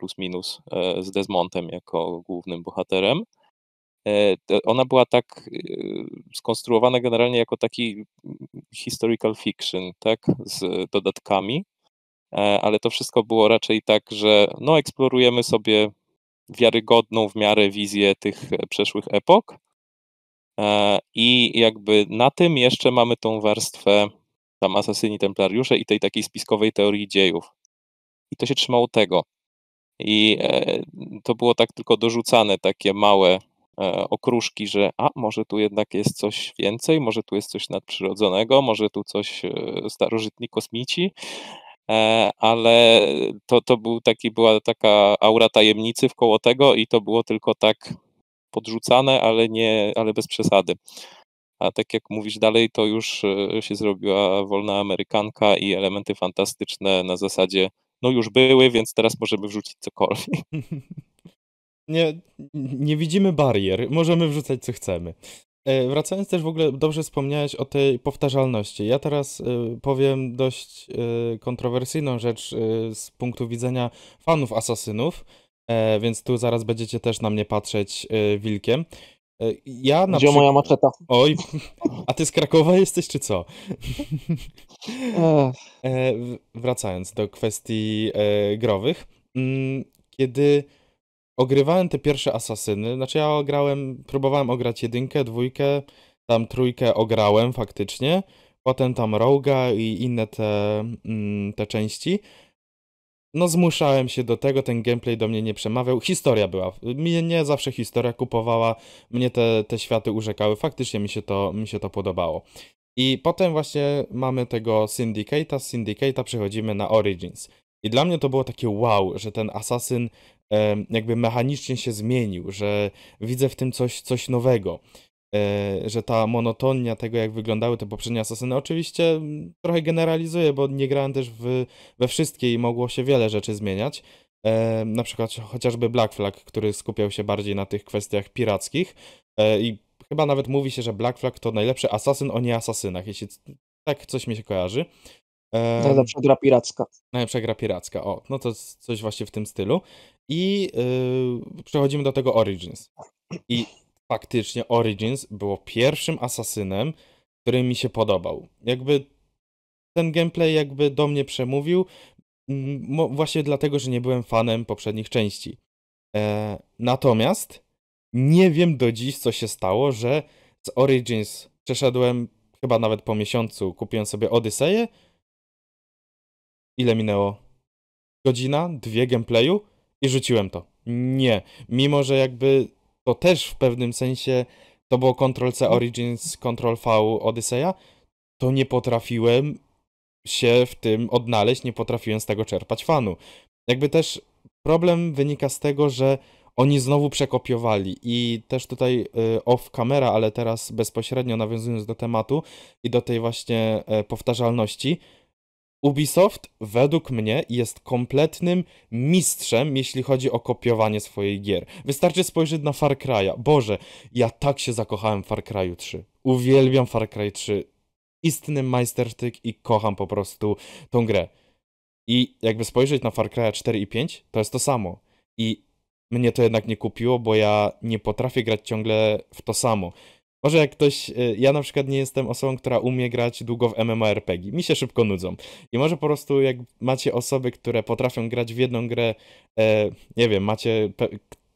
plus minus e, z Desmontem jako głównym bohaterem, e, ona była tak e, skonstruowana generalnie jako taki historical fiction, tak, z dodatkami, e, ale to wszystko było raczej tak, że no eksplorujemy sobie wiarygodną w miarę wizję tych przeszłych epok, i jakby na tym jeszcze mamy tą warstwę tam asasyni, templariusze i tej takiej spiskowej teorii dziejów. I to się trzymało tego. I to było tak tylko dorzucane takie małe okruszki, że a może tu jednak jest coś więcej, może tu jest coś nadprzyrodzonego, może tu coś starożytni kosmici, ale to, to był taki, była taka aura tajemnicy wkoło tego i to było tylko tak podrzucane, ale nie, ale bez przesady. A tak jak mówisz dalej, to już się zrobiła wolna amerykanka i elementy fantastyczne na zasadzie, no już były, więc teraz możemy wrzucić cokolwiek. Nie, nie widzimy barier, możemy wrzucać co chcemy. Wracając też w ogóle, dobrze wspomniałeś o tej powtarzalności. Ja teraz powiem dość kontrowersyjną rzecz z punktu widzenia fanów asasynów, E, więc tu zaraz będziecie też na mnie patrzeć e, wilkiem. E, ja na Gdzie przy... moja maczeta? Oj, a ty z Krakowa jesteś, czy co? e, wracając do kwestii e, growych. Kiedy ogrywałem te pierwsze asasyny, znaczy ja grałem, próbowałem ograć jedynkę, dwójkę, tam trójkę ograłem faktycznie, potem tam Roga i inne te, te części. No zmuszałem się do tego, ten gameplay do mnie nie przemawiał. Historia była, mnie nie zawsze historia kupowała, mnie te, te światy urzekały, faktycznie mi się to, mi się to podobało. I potem właśnie mamy tego Syndicate'a, z Syndicate'a przechodzimy na Origins. I dla mnie to było takie wow, że ten asasyn e, jakby mechanicznie się zmienił, że widzę w tym coś, coś nowego. E, że ta monotonia tego, jak wyglądały te poprzednie asasyny, oczywiście trochę generalizuję, bo nie grałem też w, we wszystkie i mogło się wiele rzeczy zmieniać. E, na przykład chociażby Black Flag, który skupiał się bardziej na tych kwestiach pirackich e, i chyba nawet mówi się, że Black Flag to najlepszy asasyn o nieasasynach, jeśli tak coś mi się kojarzy. E, najlepsza gra piracka. Najlepsza gra piracka, o, no to coś właśnie w tym stylu. I e, przechodzimy do tego Origins. I faktycznie Origins było pierwszym asasynem, który mi się podobał. Jakby ten gameplay jakby do mnie przemówił, mo- właśnie dlatego, że nie byłem fanem poprzednich części. E- natomiast nie wiem do dziś, co się stało, że z Origins przeszedłem chyba nawet po miesiącu, kupiłem sobie Odyseję. Ile minęło? Godzina, dwie gameplayu i rzuciłem to. Nie. Mimo, że jakby to też w pewnym sensie to było Ctrl-C Origins, Ctrl-V Odyseja, to nie potrafiłem się w tym odnaleźć, nie potrafiłem z tego czerpać fanu. Jakby też problem wynika z tego, że oni znowu przekopiowali i też tutaj off camera, ale teraz bezpośrednio nawiązując do tematu i do tej właśnie powtarzalności, Ubisoft według mnie jest kompletnym mistrzem, jeśli chodzi o kopiowanie swoich gier. Wystarczy spojrzeć na Far Cry'a. Boże, ja tak się zakochałem w Far Cry'u trzy. Uwielbiam Far Cry trzy. Istny majstersztyk i kocham po prostu tą grę. I jakby spojrzeć na Far Cry'a cztery i pięć, to jest to samo. I mnie to jednak nie kupiło, bo ja nie potrafię grać ciągle w to samo. Może jak ktoś, ja na przykład nie jestem osobą, która umie grać długo w MMORPG, mi się szybko nudzą. I może po prostu jak macie osoby, które potrafią grać w jedną grę, e, nie wiem, macie, pe...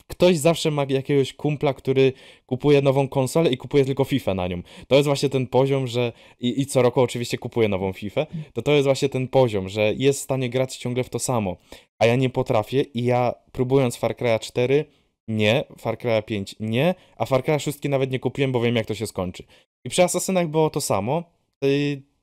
ktoś zawsze ma jakiegoś kumpla, który kupuje nową konsolę i kupuje tylko FIFA na nią. To jest właśnie ten poziom, że, i, i co roku oczywiście kupuje nową FIFA, to to jest właśnie ten poziom, że jest w stanie grać ciągle w to samo. A ja nie potrafię i ja próbując Far Cry'a cztery, nie, Far Cry pięć nie, a Far Cry szóstki nawet nie kupiłem, bo wiem jak to się skończy. I przy Assassinach było to samo,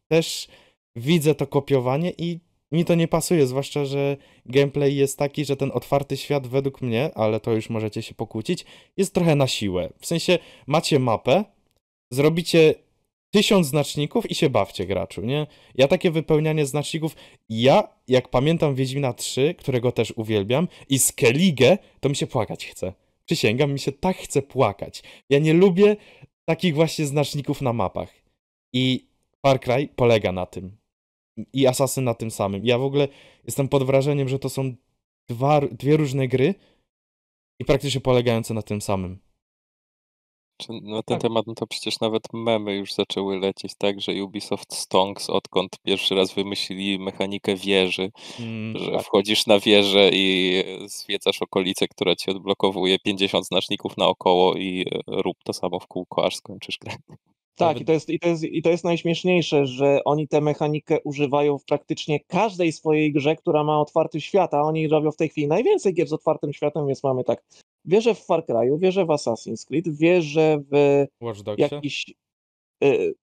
też widzę to kopiowanie i mi to nie pasuje, zwłaszcza, że gameplay jest taki, że ten otwarty świat według mnie, ale to już możecie się pokłócić, jest trochę na siłę. W sensie macie mapę, zrobicie tysiąc znaczników i się bawcie, graczu, nie? Ja takie wypełnianie znaczników, ja jak pamiętam Wiedźmina trzy, którego też uwielbiam, i Skellige, to mi się płakać chce. Przysięgam, mi się tak chce płakać. Ja nie lubię takich właśnie znaczników na mapach. I Far Cry polega na tym. I Assassin na tym samym. Ja w ogóle jestem pod wrażeniem, że to są dwa, dwie różne gry i praktycznie polegające na tym samym. Na ten tak. temat no to przecież nawet memy już zaczęły lecieć, tak, że Ubisoft Stonks, odkąd pierwszy raz wymyślili mechanikę wieży, mm, że tak. wchodzisz na wieżę i zwiedzasz okolicę, która ci odblokowuje pięćdziesiąt znaczników naokoło i rób to samo w kółko, aż skończysz grę. Tak, i to jest, i to jest, i to jest najśmieszniejsze, że oni tę mechanikę używają w praktycznie każdej swojej grze, która ma otwarty świat, a oni robią w tej chwili najwięcej gier z otwartym światem, więc mamy tak, wierzę w Far Cry'u, wierzę w Assassin's Creed, wierzę w Watch Dogsie? jakiś... Y,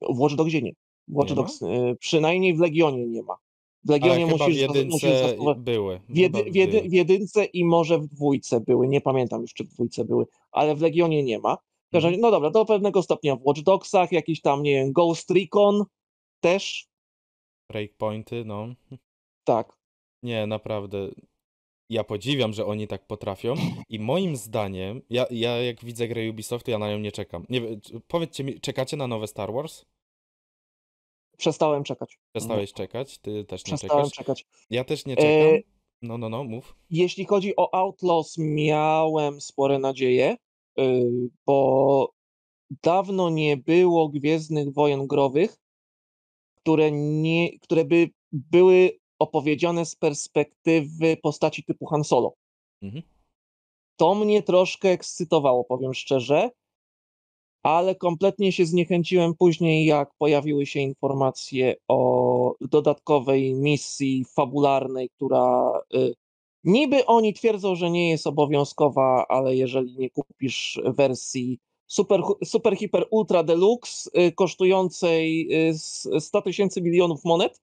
w Watch Dogsie nie. Watch nie Dogs, y, przynajmniej w Legionie nie ma. W Legionie musisz... Ale chyba w jedynce były. W, jedy, w, jedy, w jedynce i może w dwójce były, nie pamiętam już, czy w dwójce były, ale w Legionie nie ma. No dobra, do pewnego stopnia w Watch Dogsach, jakiś tam, nie wiem, Ghost Recon też. Breakpointy, no. Tak. Nie, naprawdę. Ja podziwiam, że oni tak potrafią i moim zdaniem, ja, ja jak widzę grę Ubisoft, to ja na nią nie czekam. Nie, powiedzcie mi, czekacie na nowe Star Wars? Przestałem czekać. Przestałeś no. czekać? Ty też nie Przestałem czekasz? Przestałem czekać. Ja też nie czekam. E... No, no, no, mów. Jeśli chodzi o Outlaws, miałem spore nadzieje, bo dawno nie było Gwiezdnych Wojen growych, które, nie, które by były opowiedziane z perspektywy postaci typu Han Solo. Mhm. To mnie troszkę ekscytowało, powiem szczerze, ale kompletnie się zniechęciłem później, jak pojawiły się informacje o dodatkowej misji fabularnej, która... Niby oni twierdzą, że nie jest obowiązkowa, ale jeżeli nie kupisz wersji super, super hiper, ultra deluxe, kosztującej sto tysięcy milionów monet,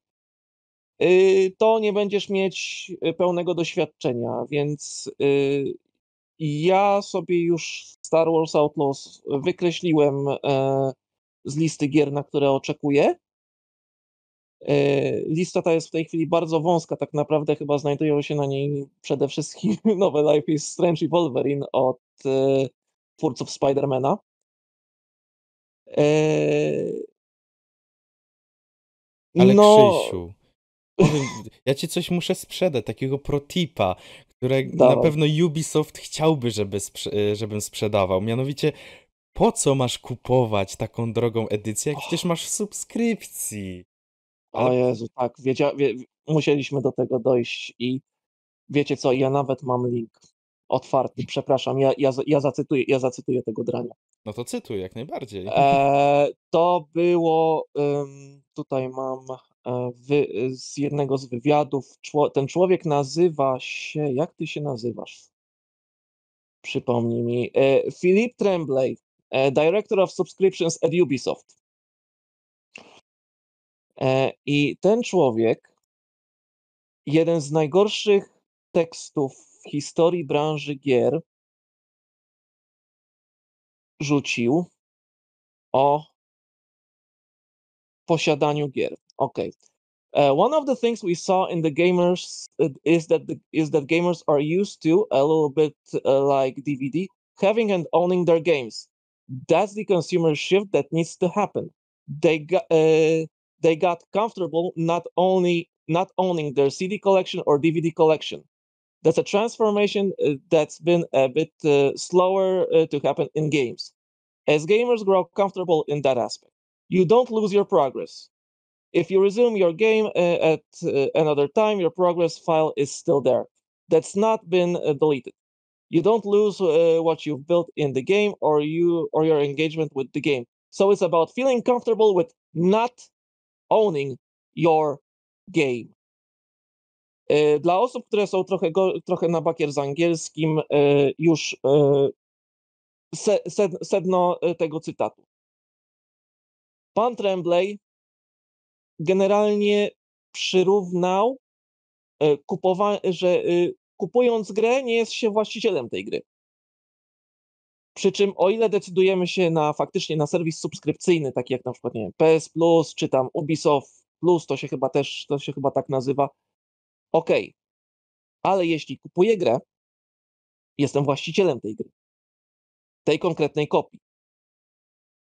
to nie będziesz mieć pełnego doświadczenia, więc ja sobie już Star Wars Outlaws wykreśliłem z listy gier, na które oczekuję. Lista ta jest w tej chwili bardzo wąska, tak naprawdę chyba znajdują się na niej przede wszystkim nowe Life is Strange i Wolverine od e, twórców Spidermana. E, Ale no... Krzysiu, ja ci coś muszę sprzedać, takiego protipa, które Dawaj. na pewno Ubisoft chciałby, żeby sprze- żebym sprzedawał, mianowicie po co masz kupować taką drogą edycję, jak oh. przecież masz w subskrypcji. Ale... O Jezu, tak, wiedzia... musieliśmy do tego dojść i wiecie co, ja nawet mam link otwarty, przepraszam, ja, ja, ja, zacytuję, ja zacytuję tego drania. No to cytuj, jak najbardziej. E, to było, um, tutaj mam wy, z jednego z wywiadów, czło, ten człowiek nazywa się, jak ty się nazywasz? Przypomnij mi, e, Philip Tremblay, e, Director of Subscriptions at Ubisoft. I ten człowiek, jeden z najgorszych tekstów w historii branży gier, rzucił o posiadaniu gier. Okay. Uh, one of the things we saw in the gamers is that the, is that gamers are used to, a little bit uh, like D V D, having and owning their games. That's the consumer shift that needs to happen. They got... Uh, They got comfortable not only not owning their C D collection or D V D collection. That's a transformation uh, that's been a bit uh, slower uh, to happen in games. As gamers grow comfortable in that aspect, you don't lose your progress. If you resume your game uh, at uh, another time, your progress file is still there. That's not been uh, deleted. You don't lose uh, what you've built in the game or you or your engagement with the game. So it's about feeling comfortable with not owning your game. Dla osób, które są trochę, trochę na bakier z angielskim, już sedno tego cytatu. Pan Tremblay generalnie przyrównał, że kupując grę nie jest się właścicielem tej gry. Przy czym o ile decydujemy się na faktycznie na serwis subskrypcyjny, taki jak na przykład nie wiem, P S Plus czy tam Ubisoft Plus, to się chyba też to się chyba tak nazywa, okej, okay. Ale jeśli kupuję grę, jestem właścicielem tej gry, tej konkretnej kopii.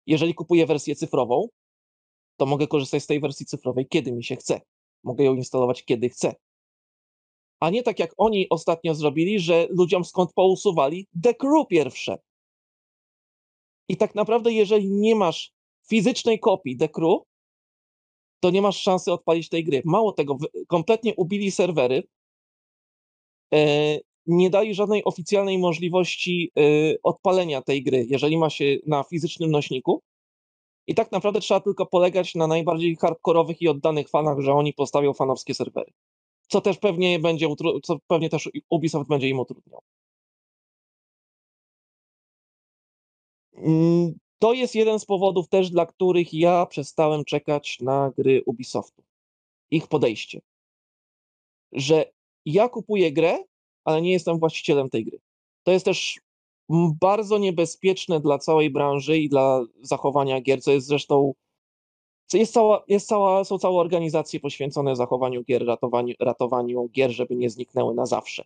Jeżeli kupuję wersję cyfrową, to mogę korzystać z tej wersji cyfrowej, kiedy mi się chce. Mogę ją instalować, kiedy chcę. A nie tak jak oni ostatnio zrobili, że ludziom skąd pousuwali The Crew pierwsze. I tak naprawdę, jeżeli nie masz fizycznej kopii The Crew, to nie masz szansy odpalić tej gry. Mało tego, kompletnie ubili serwery, nie dali żadnej oficjalnej możliwości odpalenia tej gry, jeżeli ma się na fizycznym nośniku. I tak naprawdę trzeba tylko polegać na najbardziej hardkorowych i oddanych fanach, że oni postawią fanowskie serwery. Co też pewnie będzie, co pewnie też Ubisoft będzie im utrudniał. To jest jeden z powodów też, dla których ja przestałem czekać na gry Ubisoftu. Ich podejście. Że ja kupuję grę, ale nie jestem właścicielem tej gry. To jest też bardzo niebezpieczne dla całej branży i dla zachowania gier, co jest zresztą Jest cała, jest cała, są całe organizacje poświęcone zachowaniu gier, ratowaniu, ratowaniu gier, żeby nie zniknęły na zawsze.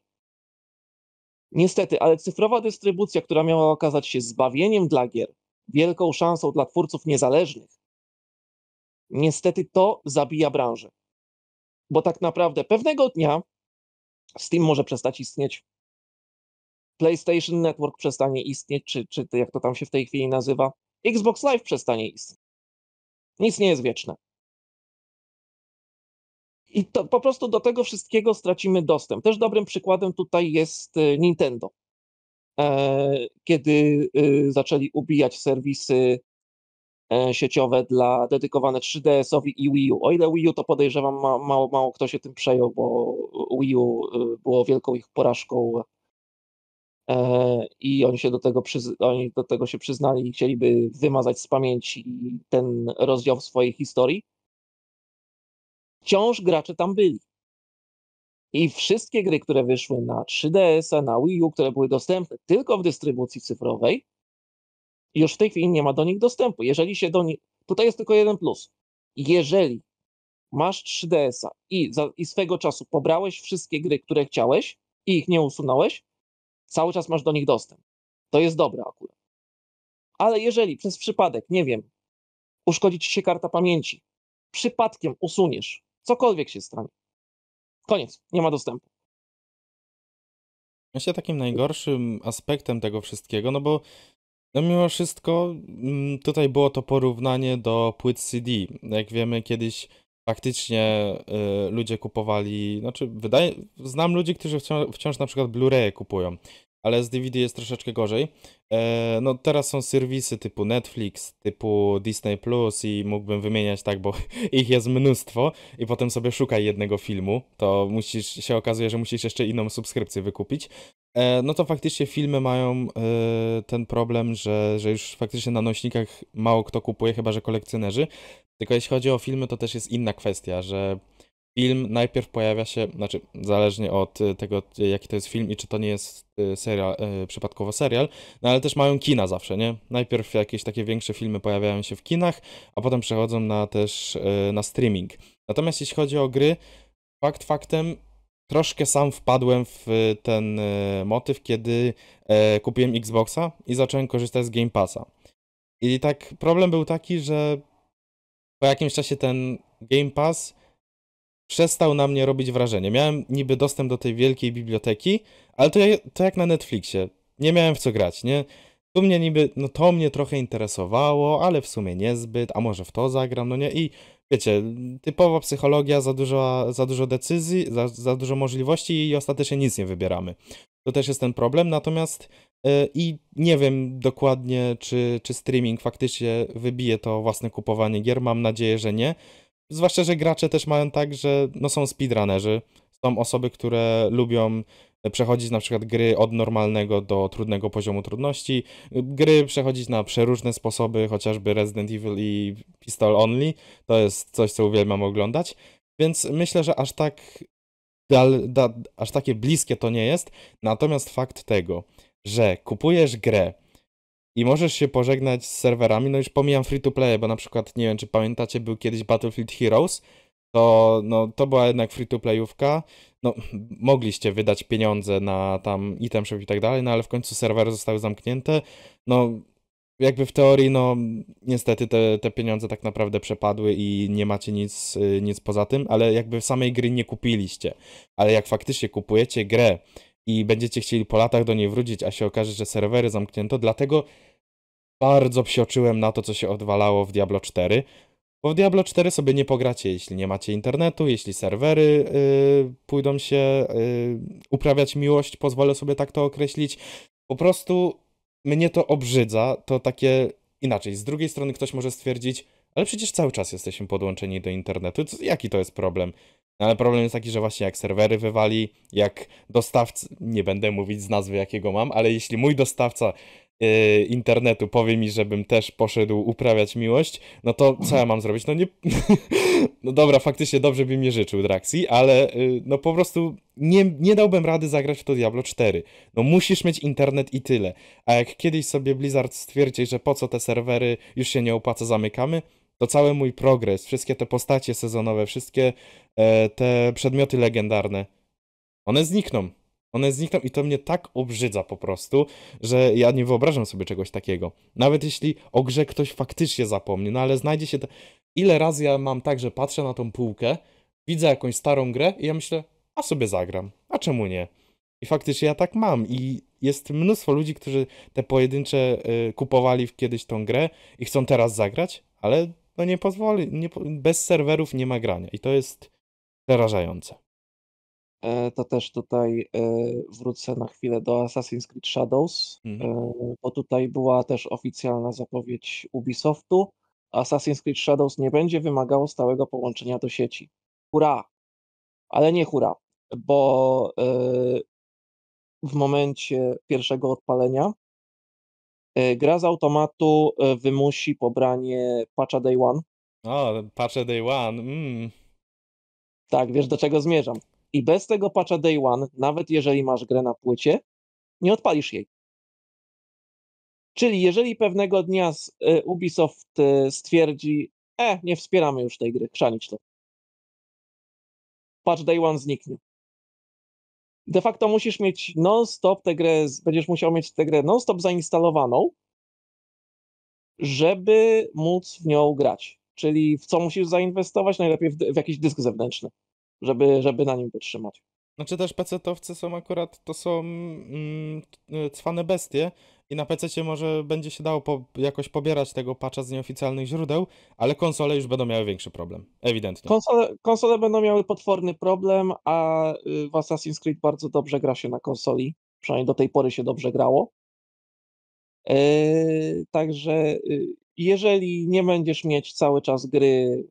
Niestety, ale cyfrowa dystrybucja, która miała okazać się zbawieniem dla gier, wielką szansą dla twórców niezależnych, niestety to zabija branżę. Bo tak naprawdę pewnego dnia Steam może przestać istnieć, PlayStation Network przestanie istnieć, czy, czy jak to tam się w tej chwili nazywa, Xbox Live przestanie istnieć. Nic nie jest wieczne. I to, po prostu do tego wszystkiego stracimy dostęp. Też dobrym przykładem tutaj jest Nintendo. Kiedy zaczęli ubijać serwisy sieciowe dla dedykowane trzy D S owi i Wii U. O ile Wii U to podejrzewam mało, mało kto się tym przejął, bo Wii U było wielką ich porażką i oni się do tego, przyz- oni do tego się przyznali i chcieliby wymazać z pamięci ten rozdział w swojej historii. Wciąż gracze tam byli. I wszystkie gry, które wyszły na trzy D S a, na Wii U, które były dostępne tylko w dystrybucji cyfrowej, już w tej chwili nie ma do nich dostępu. Jeżeli się do nich... Tutaj jest tylko jeden plus. Jeżeli masz trzy D S a i, za... i swego czasu pobrałeś wszystkie gry, które chciałeś i ich nie usunąłeś, cały czas masz do nich dostęp. To jest dobre akurat. Ale jeżeli przez przypadek, nie wiem, uszkodzi ci się karta pamięci, przypadkiem usuniesz, cokolwiek się stanie, koniec, nie ma dostępu. Myślę takim najgorszym aspektem tego wszystkiego, no bo no mimo wszystko tutaj było to porównanie do płyt C D. Jak wiemy, kiedyś faktycznie y, ludzie kupowali, znaczy wydaje, znam ludzi, którzy wciąż, wciąż na przykład Blu-raye kupują, ale z D V D jest troszeczkę gorzej. E, no teraz są serwisy typu Netflix, typu Disney Plus i mógłbym wymieniać tak, bo ich jest mnóstwo i potem sobie szukaj jednego filmu, to musisz, się okazuje, że musisz jeszcze inną subskrypcję wykupić. E, no to faktycznie filmy mają e, ten problem, że, że już faktycznie na nośnikach mało kto kupuje, chyba że kolekcjonerzy. Tylko jeśli chodzi o filmy, to też jest inna kwestia, że film najpierw pojawia się, znaczy zależnie od tego, jaki to jest film i czy to nie jest serial, przypadkowo serial, no ale też mają kina zawsze, nie? Najpierw jakieś takie większe filmy pojawiają się w kinach, a potem przechodzą na też na streaming. Natomiast jeśli chodzi o gry, fakt faktem, troszkę sam wpadłem w ten motyw, kiedy kupiłem Xboxa i zacząłem korzystać z Game Passa. I tak problem był taki, że po jakimś czasie ten Game Pass przestał na mnie robić wrażenie. Miałem niby dostęp do tej wielkiej biblioteki, ale to, to jak na Netflixie. Nie miałem w co grać, nie? Tu mnie niby, no to mnie trochę interesowało, ale w sumie niezbyt, a może w to zagram, no nie? I wiecie, typowa psychologia, za dużo, za dużo decyzji, za, za dużo możliwości i ostatecznie nic nie wybieramy. To też jest ten problem, natomiast yy, i nie wiem dokładnie, czy, czy streaming faktycznie wybije to własne kupowanie gier, mam nadzieję, że nie. Zwłaszcza, że gracze też mają tak, że no, są speedrunnerzy, Są osoby, które lubią przechodzić na przykład gry od normalnego do trudnego poziomu trudności, gry przechodzić na przeróżne sposoby, chociażby Resident Evil i Pistol Only, to jest coś, co uwielbiam oglądać, więc myślę, że aż tak dal, da, aż takie bliskie to nie jest, natomiast fakt tego, że kupujesz grę i możesz się pożegnać z serwerami, no już pomijam free to play, bo na przykład, nie wiem, czy pamiętacie, był kiedyś Battlefield Heroes, to, no, to była jednak free-to-playówka, no, mogliście wydać pieniądze na tam item shop i tak dalej, no ale w końcu serwery zostały zamknięte, no jakby w teorii, no niestety te, te pieniądze tak naprawdę przepadły i nie macie nic, nic poza tym, ale jakby samej gry nie kupiliście, ale jak faktycznie kupujecie grę i będziecie chcieli po latach do niej wrócić, a się okaże, że serwery zamknięto, dlatego bardzo psioczyłem na to, co się odwalało w Diablo cztery, bo w Diablo cztery sobie nie pogracie, jeśli nie macie internetu, jeśli serwery yy, pójdą się yy, uprawiać miłość, pozwolę sobie tak to określić. Po prostu mnie to obrzydza, to takie inaczej. Z drugiej strony ktoś może stwierdzić, ale przecież cały czas jesteśmy podłączeni do internetu, co, jaki to jest problem? No, ale problem jest taki, że właśnie jak serwery wywali, jak dostawcy, nie będę mówić z nazwy jakiego mam, ale jeśli mój dostawca internetu powie mi, żebym też poszedł uprawiać miłość, no to co ja mam zrobić? No nie... No dobra, faktycznie dobrze bym nie życzył Draxi, ale no po prostu nie, nie dałbym rady zagrać w to Diablo cztery. No musisz mieć internet i tyle. A jak kiedyś sobie Blizzard stwierdzi, że po co te serwery, już się nie opłaca, zamykamy, to cały mój progres, wszystkie te postacie sezonowe, wszystkie e, te przedmioty legendarne, one znikną. One znikną i to mnie tak obrzydza po prostu, że ja nie wyobrażam sobie czegoś takiego. Nawet jeśli o grze ktoś faktycznie zapomni, no ale znajdzie się... Te... Ile razy ja mam tak, że patrzę na tą półkę, widzę jakąś starą grę i ja myślę, a sobie zagram, a czemu nie? I faktycznie ja tak mam i jest mnóstwo ludzi, którzy te pojedyncze y, kupowali kiedyś tą grę i chcą teraz zagrać, ale no nie pozwoli, nie, bez serwerów nie ma grania i to jest przerażające. To też tutaj wrócę na chwilę do Assassin's Creed Shadows, mhm. bo tutaj była też oficjalna zapowiedź Ubisoftu. Assassin's Creed Shadows nie będzie wymagało stałego połączenia do sieci. Hurra! Ale nie hurra, bo w momencie pierwszego odpalenia gra z automatu wymusi pobranie patcha Day One. O, patcha Day One. Mm. Tak, wiesz do czego zmierzam. I bez tego patcha Day One, nawet jeżeli masz grę na płycie, nie odpalisz jej. Czyli jeżeli pewnego dnia Ubisoft stwierdzi, e, nie wspieramy już tej gry, chrzanić to. Patch Day One zniknie. De facto musisz mieć non-stop tę grę, będziesz musiał mieć tę grę non-stop zainstalowaną, żeby móc w nią grać. Czyli w co musisz zainwestować? Najlepiej w, w jakiś dysk zewnętrzny. Żeby, żeby na nim wytrzymać. Znaczy też pecetowcy są akurat, to są mm, cwane bestie i na pececie może będzie się dało po, jakoś pobierać tego patcha z nieoficjalnych źródeł, ale konsole już będą miały większy problem, ewidentnie. Konsole, konsole będą miały potworny problem, a w Assassin's Creed bardzo dobrze gra się na konsoli, przynajmniej do tej pory się dobrze grało. Yy, także... Yy, Jeżeli nie będziesz mieć cały czas gry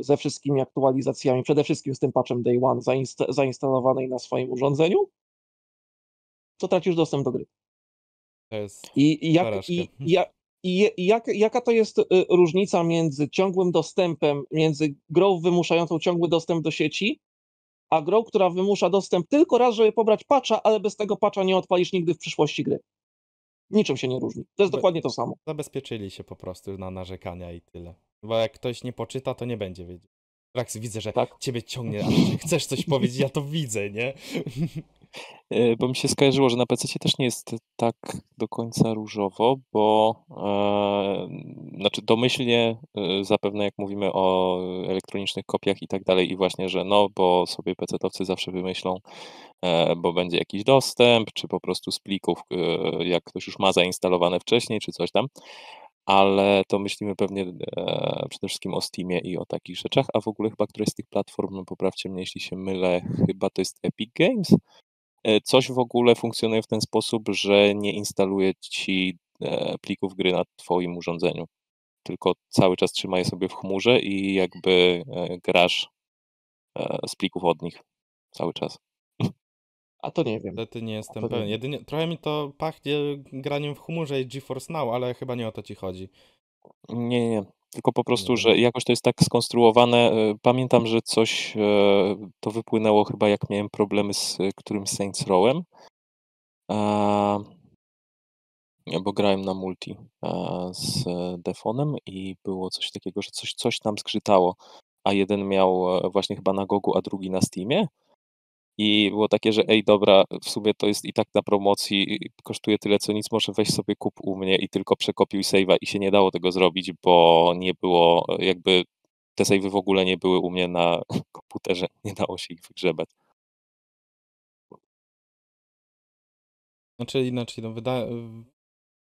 ze wszystkimi aktualizacjami, przede wszystkim z tym patchem Day One zainst- zainstalowanej na swoim urządzeniu, to tracisz dostęp do gry. To jest I, i, jak, i, ja, i jak, jaka to jest różnica między ciągłym dostępem, między grą wymuszającą ciągły dostęp do sieci, a grą, która wymusza dostęp tylko raz, żeby pobrać patcha, ale bez tego patcha nie odpalisz nigdy w przyszłości gry. Niczym się nie różni. To jest dokładnie to samo. Zabezpieczyli się po prostu na narzekania i tyle. Bo jak ktoś nie poczyta, to nie będzie wiedział. Rax, widzę, że tak? Ciebie ciągnie, że chcesz coś powiedzieć, ja to widzę, nie? Bo mi się skojarzyło, że na pececie też nie jest tak do końca różowo, bo e, znaczy domyślnie e, zapewne jak mówimy o elektronicznych kopiach i tak dalej i właśnie, że no, bo sobie pecetowcy zawsze wymyślą, e, bo będzie jakiś dostęp, czy po prostu z plików, e, jak ktoś już ma zainstalowane wcześniej, czy coś tam. Ale to myślimy pewnie e, przede wszystkim o Steamie i o takich rzeczach, a w ogóle chyba któraś z tych platform, no poprawcie mnie, jeśli się mylę, chyba to jest Epic Games. E, coś w ogóle funkcjonuje w ten sposób, że nie instaluje ci e, plików gry na twoim urządzeniu, tylko cały czas trzyma je sobie w chmurze i jakby e, grasz e, z plików od nich. cały czas. A to nie wiem. Niestety nie jestem pewien. Jedynie, trochę mi to pachnie graniem w chmurze i GeForce Now, ale chyba nie o to ci chodzi. Nie, nie. Tylko po prostu, nie. że jakoś to jest tak skonstruowane. Pamiętam, że coś to wypłynęło chyba jak miałem problemy z którymś Saints Row'em. A... bo grałem na multi z Defonem i było coś takiego, że coś, coś tam skrzytało, a jeden miał właśnie chyba na Gogu, a drugi na Steamie i było takie, że ej dobra, w sumie to jest i tak na promocji, kosztuje tyle co nic, może weź sobie kup u mnie i tylko przekopiuj save'a i się nie dało tego zrobić, bo nie było jakby, te save'y w ogóle nie były u mnie na komputerze, nie dało się ich wygrzebać. Znaczy inaczej, no wydaje... w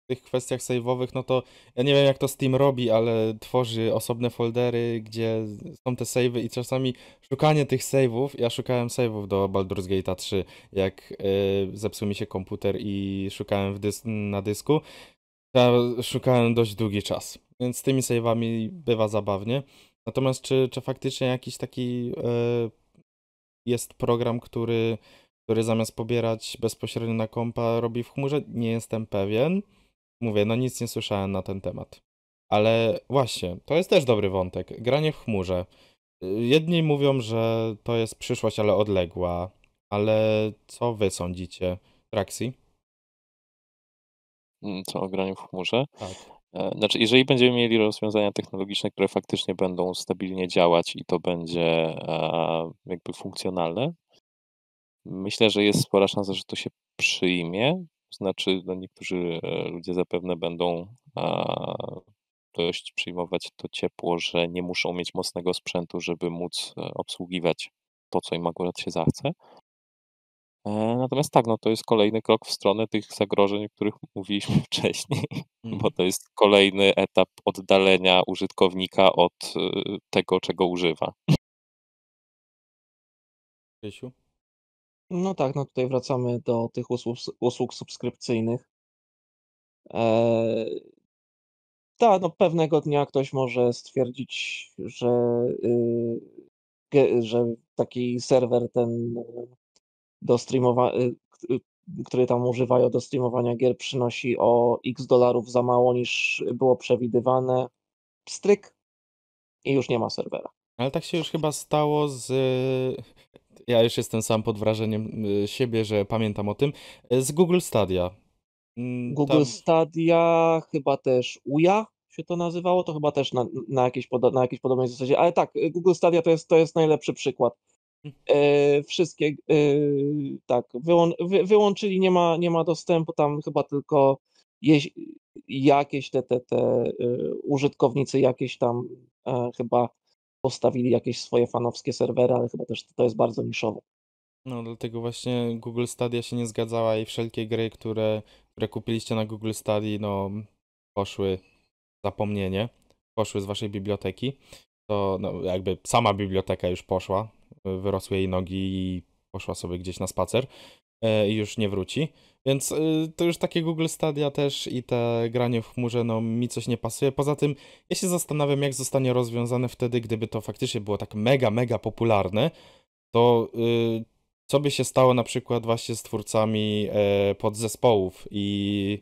tych kwestiach save'owych, no to ja nie wiem jak to Steam robi, ale tworzy osobne foldery, gdzie są te save'y i czasami szukanie tych save'ów, ja szukałem save'ów do Baldur's Gate'a trzy, jak yy, zepsuł mi się komputer i szukałem w dys- na dysku, ja szukałem dość długi czas, więc z tymi save'ami bywa zabawnie. Natomiast czy, czy faktycznie jakiś taki yy, jest program, który, który zamiast pobierać bezpośrednio na kompa robi w chmurze? Nie jestem pewien. Mówię, no nic nie słyszałem na ten temat. Ale właśnie, to jest też dobry wątek. Granie w chmurze. Jedni mówią, że to jest przyszłość, ale odległa. Ale co wy sądzicie? Traxi? Co o graniu w chmurze? Tak. Znaczy, jeżeli będziemy mieli rozwiązania technologiczne, które faktycznie będą stabilnie działać i to będzie jakby funkcjonalne, myślę, że jest spora szansa, że to się przyjmie. Znaczy, no niektórzy ludzie zapewne będą a, dość przyjmować to ciepło, że nie muszą mieć mocnego sprzętu, żeby móc obsługiwać to, co im akurat się zachce. E, natomiast tak, no to jest kolejny krok w stronę tych zagrożeń, o których mówiliśmy wcześniej, mm. bo to jest kolejny etap oddalenia użytkownika od tego, czego używa. Rysiu? No tak, no tutaj wracamy do tych usług, usług subskrypcyjnych. Eee, tak, no pewnego dnia ktoś może stwierdzić, że, yy, ge, że taki serwer ten do streamowa- yy, który tam używają do streamowania gier przynosi o x dolarów za mało niż było przewidywane. Pstryk i już nie ma serwera. Ale tak się już chyba stało z... Ja już jestem sam pod wrażeniem siebie, że pamiętam o tym. Z Google Stadia. Google Tam... Stadia, chyba też U J A się to nazywało, to chyba też na, na, jakiejś, podo- na jakiejś podobnej zasadzie. Ale tak, Google Stadia to jest, to jest najlepszy przykład. E, wszystkie, e, tak, wyłą- wy- wyłączyli, nie ma, nie ma dostępu, tam chyba tylko jeś- jakieś te, te, te e, użytkownicy jakieś tam e, chyba postawili jakieś swoje fanowskie serwery, ale chyba też to jest bardzo niszowe. No dlatego właśnie Google Stadia się nie zgadzała i wszelkie gry, które, które kupiliście na Google Stadia, no poszły w zapomnienie, poszły z waszej biblioteki. To no, jakby sama biblioteka już poszła, wyrosły jej nogi i poszła sobie gdzieś na spacer i już nie wróci. Więc to już takie Google Stadia też i te granie w chmurze, no mi coś nie pasuje. Poza tym ja się zastanawiam, jak zostanie rozwiązane wtedy, gdyby to faktycznie było tak mega, mega popularne, to yy, co by się stało na przykład właśnie z twórcami yy, podzespołów i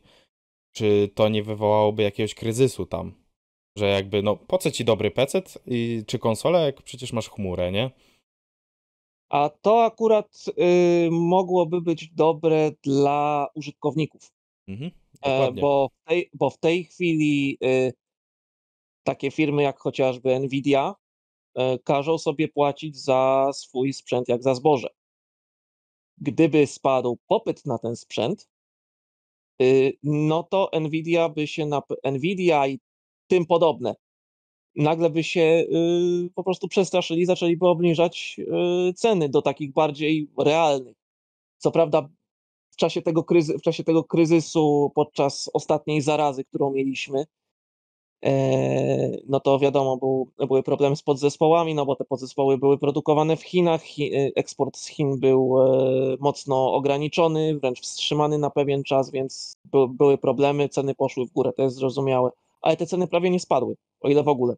czy to nie wywołałoby jakiegoś kryzysu tam, że jakby no po co ci dobry pecet i czy konsola, jak przecież masz chmurę, nie? A to akurat y, mogłoby być dobre dla użytkowników, mhm, e, bo, w tej, bo w tej chwili y, takie firmy jak chociażby Nvidia y, każą sobie płacić za swój sprzęt jak za zboże. Gdyby spadł popyt na ten sprzęt, y, no to Nvidia by się na Nvidia i tym podobne. Nagle by się y, po prostu przestraszyli, zaczęliby obniżać y, ceny do takich bardziej realnych. Co prawda w czasie tego, kryzy- w czasie tego kryzysu, podczas ostatniej zarazy, którą mieliśmy, y, no to wiadomo, był, były problemy z podzespołami, no bo te podzespoły były produkowane w Chinach, Chi- eksport z Chin był y, mocno ograniczony, wręcz wstrzymany na pewien czas, więc by- były problemy, ceny poszły w górę, to jest zrozumiałe. Ale te ceny prawie nie spadły, o ile w ogóle.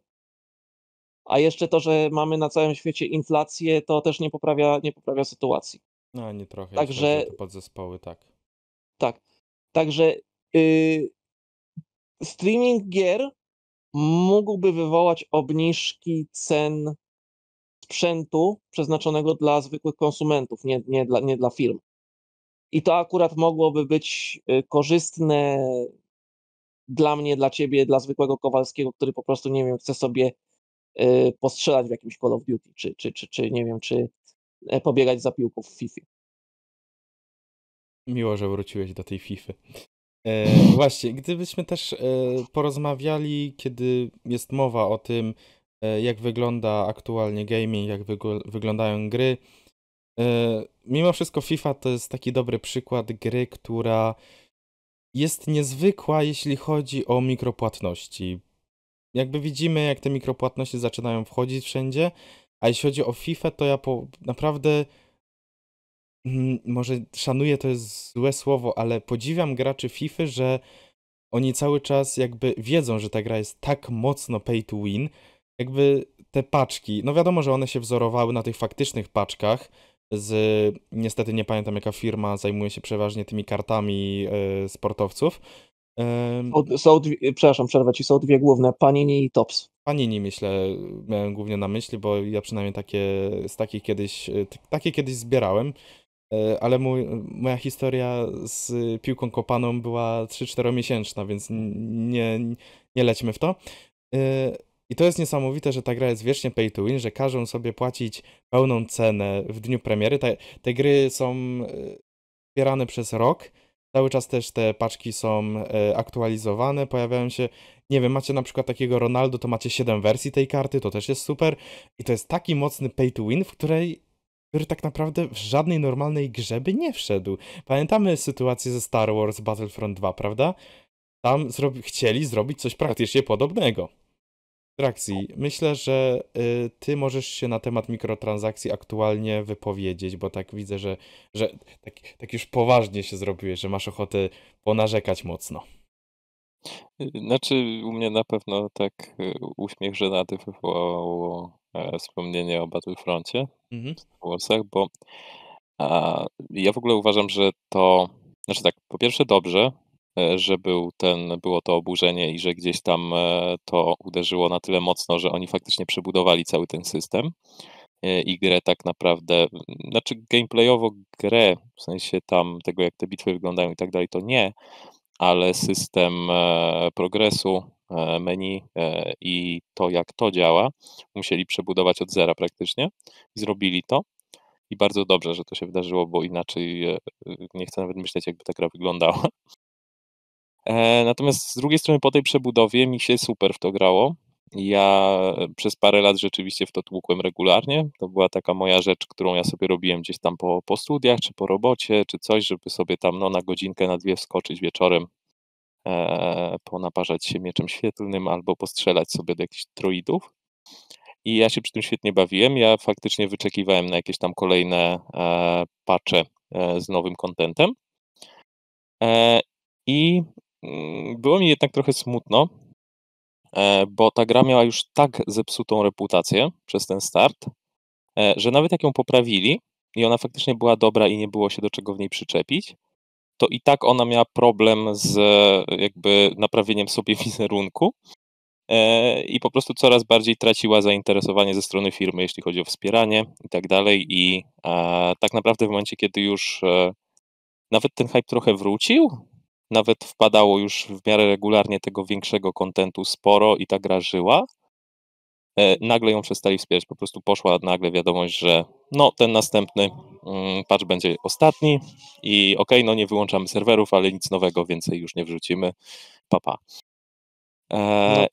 a jeszcze to, że mamy na całym świecie inflację, to też nie poprawia, nie poprawia sytuacji. No nie trochę, także te podzespoły, tak. Tak, także yy, streaming gier mógłby wywołać obniżki cen sprzętu przeznaczonego dla zwykłych konsumentów, nie, nie, dla, nie dla firm. I to akurat mogłoby być korzystne dla mnie, dla ciebie, dla zwykłego Kowalskiego, który po prostu, nie wiem, chce sobie postrzelać w jakimś Call of Duty, czy, czy, czy, czy nie wiem, czy pobiegać za piłką w FIFA. Miło, że wróciłeś do tej FIFA. E, właśnie, gdybyśmy też e, porozmawiali, kiedy jest mowa o tym, e, jak wygląda aktualnie gaming, jak wyg- wyglądają gry. E, mimo wszystko FIFA to jest taki dobry przykład gry, która jest niezwykła, jeśli chodzi o mikropłatności. Jakby widzimy, jak te mikropłatności zaczynają wchodzić wszędzie, a jeśli chodzi o FIFA, to ja po, naprawdę... Może szanuję, to jest złe słowo, ale podziwiam graczy FIFA, że oni cały czas jakby wiedzą, że ta gra jest tak mocno pay to win. Jakby te paczki, no wiadomo, że one się wzorowały na tych faktycznych paczkach z, niestety nie pamiętam jaka firma zajmuje się przeważnie tymi kartami y, sportowców. Są, są dwie, przepraszam, przerwę ci, są dwie główne, Panini i Tops. Panini, myślę, miałem głównie na myśli, bo ja przynajmniej takie z takich kiedyś, takie kiedyś zbierałem. Ale mój, moja historia z piłką kopaną była trzy cztery miesięczna, więc nie, nie lećmy w to. I to jest niesamowite, że ta gra jest wiecznie pay to win, że każą sobie płacić pełną cenę w dniu premiery. Te, te gry są zbierane przez rok, cały czas też te paczki są aktualizowane, pojawiają się, nie wiem, macie na przykład takiego Ronaldo, to macie siedem wersji tej karty, to też jest super. I to jest taki mocny pay to win, w której który tak naprawdę w żadnej normalnej grze by nie wszedł. Pamiętamy sytuację ze Star Wars Battlefront dwa, prawda? Tam zrobi- chcieli zrobić coś praktycznie podobnego. Transakcji. Myślę, że y, ty możesz się na temat mikrotransakcji aktualnie wypowiedzieć, bo tak widzę, że, że tak, tak już poważnie się zrobiłeś, że masz ochotę ponarzekać mocno. Znaczy u mnie na pewno tak uśmiech żenady wywołało wspomnienie o Battlefroncie mhm. w Warsach, bo a, ja w ogóle uważam, że to, znaczy tak, po pierwsze dobrze, że był ten, było to oburzenie i że gdzieś tam to uderzyło na tyle mocno, że oni faktycznie przebudowali cały ten system i grę tak naprawdę, znaczy gameplayowo grę, w sensie tam tego jak te bitwy wyglądają i tak dalej, to nie, ale system progresu, menu i to, jak to działa, musieli przebudować od zera praktycznie i zrobili to. I bardzo dobrze, że to się wydarzyło, bo inaczej nie chcę nawet myśleć, jakby ta gra wyglądała. Natomiast z drugiej strony po tej przebudowie mi się super w to grało. Ja przez parę lat rzeczywiście w to tłukłem regularnie. To była taka moja rzecz, którą ja sobie robiłem gdzieś tam po, po studiach, czy po robocie, czy coś, żeby sobie tam no, na godzinkę, na dwie wskoczyć wieczorem, e, ponaparzać się mieczem świetlnym albo postrzelać sobie do jakichś droidów. I ja się przy tym świetnie bawiłem. Ja faktycznie wyczekiwałem na jakieś tam kolejne e, patche e, z nowym kontentem. E, I mm, było mi jednak trochę smutno, bo ta gra miała już tak zepsutą reputację przez ten start, że nawet jak ją poprawili i ona faktycznie była dobra i nie było się do czego w niej przyczepić, to i tak ona miała problem z jakby naprawieniem sobie wizerunku i po prostu coraz bardziej traciła zainteresowanie ze strony firmy, jeśli chodzi o wspieranie i tak dalej. I tak naprawdę w momencie, kiedy już nawet ten hype trochę wrócił, nawet wpadało już w miarę regularnie tego większego kontentu sporo i ta gra żyła. Nagle ją przestali wspierać, po prostu poszła nagle wiadomość, że no ten następny patch będzie ostatni i okej, okay, no nie wyłączamy serwerów, ale nic nowego więcej już nie wrzucimy. Pa, pa. E... No,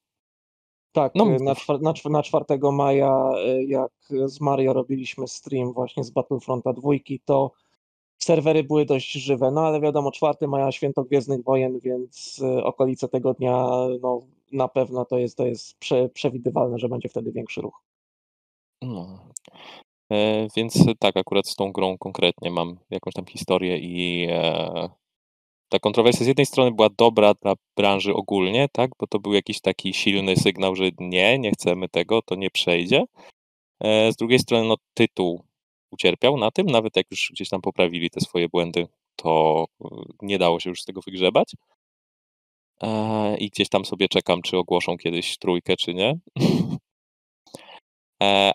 tak, no. Na, czwar- na czwartego maja, jak z Mario robiliśmy stream właśnie z Battlefronta dwa, to serwery były dość żywe, no ale wiadomo, czwartego maja święto Gwiezdnych Wojen, więc okolice tego dnia, no na pewno to jest, to jest prze, przewidywalne, że będzie wtedy większy ruch. No. E, więc tak, akurat z tą grą konkretnie mam jakąś tam historię i e, ta kontrowersja z jednej strony była dobra dla branży ogólnie, tak, bo to był jakiś taki silny sygnał, że nie, nie chcemy tego, to nie przejdzie. Z drugiej strony no, tytuł ucierpiał na tym, nawet jak już gdzieś tam poprawili te swoje błędy, to nie dało się już z tego wygrzebać. I gdzieś tam sobie czekam, czy ogłoszą kiedyś trójkę, czy nie.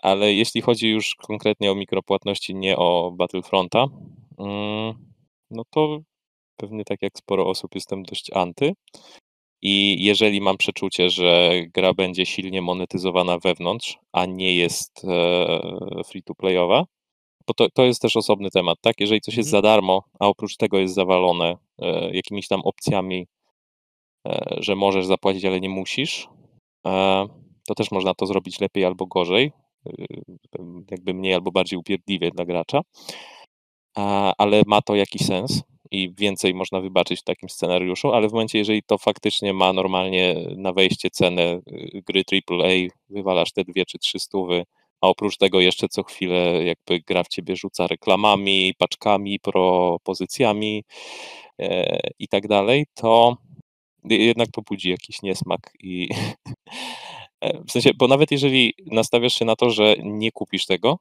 Ale jeśli chodzi już konkretnie o mikropłatności, nie o Battlefronta, no to pewnie tak jak sporo osób jestem dość anty. I jeżeli mam przeczucie, że gra będzie silnie monetyzowana wewnątrz, a nie jest free-to-playowa, bo to, to jest też osobny temat, tak? Jeżeli coś jest za darmo, a oprócz tego jest zawalone jakimiś tam opcjami, że możesz zapłacić, ale nie musisz, to też można to zrobić lepiej albo gorzej, jakby mniej albo bardziej upierdliwie dla gracza, ale ma to jakiś sens i więcej można wybaczyć w takim scenariuszu, ale w momencie, jeżeli to faktycznie ma normalnie na wejście cenę gry triple A, wywalasz te dwie czy trzy stówy, a oprócz tego jeszcze co chwilę jakby gra w ciebie rzuca reklamami, paczkami, propozycjami i tak dalej, to jednak to budzi jakiś niesmak i w sensie, bo nawet jeżeli nastawiasz się na to, że nie kupisz tego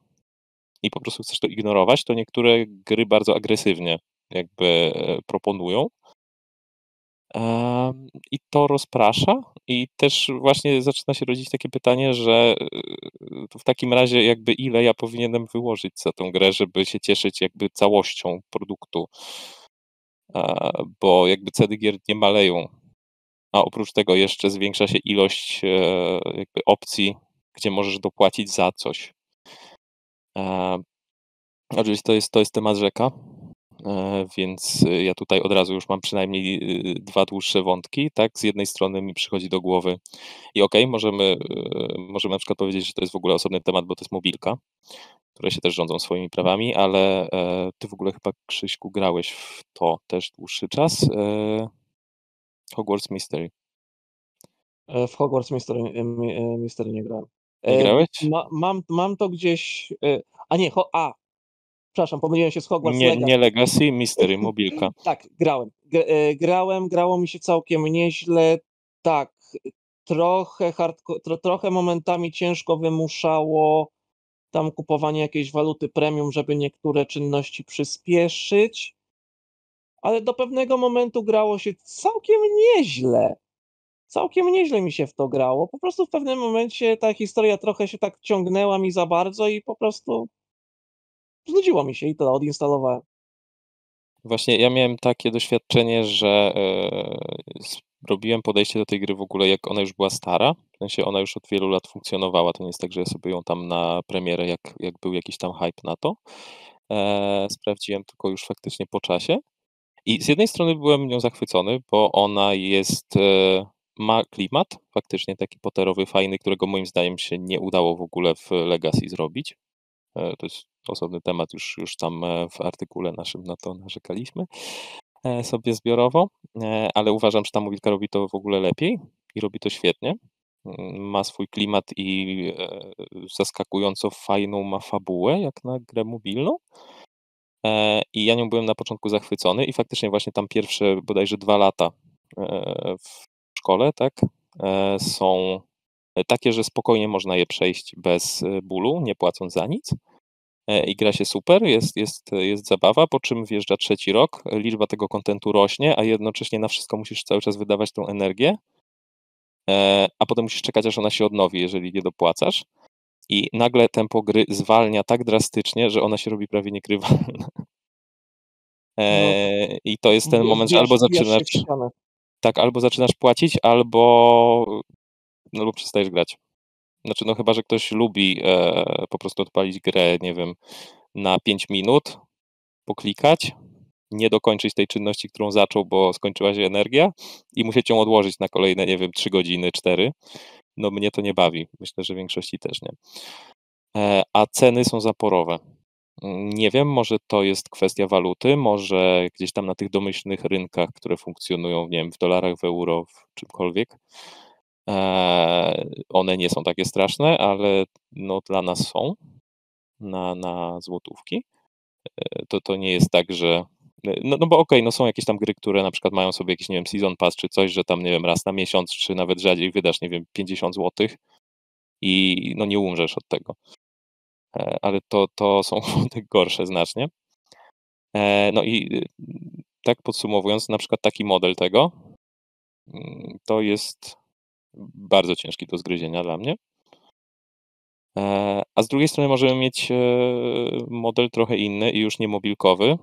i po prostu chcesz to ignorować, to niektóre gry bardzo agresywnie jakby proponują i to rozprasza i też właśnie zaczyna się rodzić takie pytanie, że w takim razie jakby ile ja powinienem wyłożyć za tą grę, żeby się cieszyć jakby całością produktu, bo jakby ceny gier nie maleją. A oprócz tego jeszcze zwiększa się ilość e, jakby opcji, gdzie możesz dopłacić za coś. E, oczywiście to jest, to jest temat rzeka, e, więc ja tutaj od razu już mam przynajmniej dwa dłuższe wątki. Tak? Z jednej strony mi przychodzi do głowy i okej, okay, możemy, e, możemy na przykład powiedzieć, że to jest w ogóle osobny temat, bo to jest mobilka, które się też rządzą swoimi prawami, ale e, ty w ogóle chyba, Krzyśku, grałeś w to też dłuższy czas. E, Hogwarts Mystery. W Hogwarts Mystery, Mystery nie grałem. Nie grałeś? Ma, mam, mam to gdzieś... A nie, ho, a, przepraszam, pomyliłem się z Hogwarts Legacy. Nie Legacy, Mystery, mobilka. Tak, grałem. Grałem, grało mi się całkiem nieźle. Tak, trochę hardko, tro, trochę momentami ciężko wymuszało tam kupowanie jakiejś waluty premium, żeby niektóre czynności przyspieszyć. Ale do pewnego momentu grało się całkiem nieźle. Całkiem nieźle mi się w to grało. Po prostu w pewnym momencie ta historia trochę się tak ciągnęła mi za bardzo i po prostu znudziło mi się i to odinstalowałem. Właśnie ja miałem takie doświadczenie, że robiłem podejście do tej gry w ogóle jak ona już była stara. W sensie ona już od wielu lat funkcjonowała. To nie jest tak, że ja sobie ją tam na premierę, jak, jak był jakiś tam hype na to, sprawdziłem tylko już faktycznie po czasie. I z jednej strony byłem nią zachwycony, bo ona jest, ma klimat faktycznie taki potterowy, fajny, którego moim zdaniem się nie udało w ogóle w Legacy zrobić. To jest osobny temat, już, już tam w artykule naszym na to narzekaliśmy sobie zbiorowo, ale uważam, że ta mobilka robi to w ogóle lepiej i robi to świetnie. Ma swój klimat i zaskakująco fajną ma fabułę, jak na grę mobilną. I ja nią byłem na początku zachwycony i faktycznie właśnie tam pierwsze bodajże dwa lata w szkole, tak, są takie, że spokojnie można je przejść bez bólu, nie płacąc za nic i gra się super, jest, jest, jest zabawa, po czym wjeżdża trzeci rok, liczba tego kontentu rośnie, a jednocześnie na wszystko musisz cały czas wydawać tą energię, a potem musisz czekać, aż ona się odnowi, jeżeli nie dopłacasz. I nagle tempo gry zwalnia tak drastycznie, że ona się robi prawie niegrywalna. E, no, I to jest ten wiesz, moment, że albo zaczynasz tak, albo zaczynasz płacić, albo, no, albo przestajesz grać. Znaczy, no chyba, że ktoś lubi e, po prostu odpalić grę, nie wiem, na pięć minut, poklikać, nie dokończyć tej czynności, którą zaczął, bo skończyła się energia i musieć ją odłożyć na kolejne, nie wiem, trzy godziny, cztery. No mnie to nie bawi. Myślę, że większości też nie. A ceny są zaporowe. Nie wiem, może to jest kwestia waluty, może gdzieś tam na tych domyślnych rynkach, które funkcjonują, nie wiem, w dolarach, w euro, w czymkolwiek. One nie są takie straszne, ale no dla nas są na, na złotówki. To, to nie jest tak, że No, no bo okej, okay, no są jakieś tam gry, które na przykład mają sobie jakiś, nie wiem, season pass czy coś, że tam, nie wiem, raz na miesiąc, czy nawet rzadziej wydasz, nie wiem, pięćdziesiąt złotych i no nie umrzesz od tego. Ale to, to są te gorsze znacznie. No i tak podsumowując, na przykład taki model tego to jest bardzo ciężki do zgryzienia dla mnie. A z drugiej strony możemy mieć model trochę inny i już nie mobilkowy,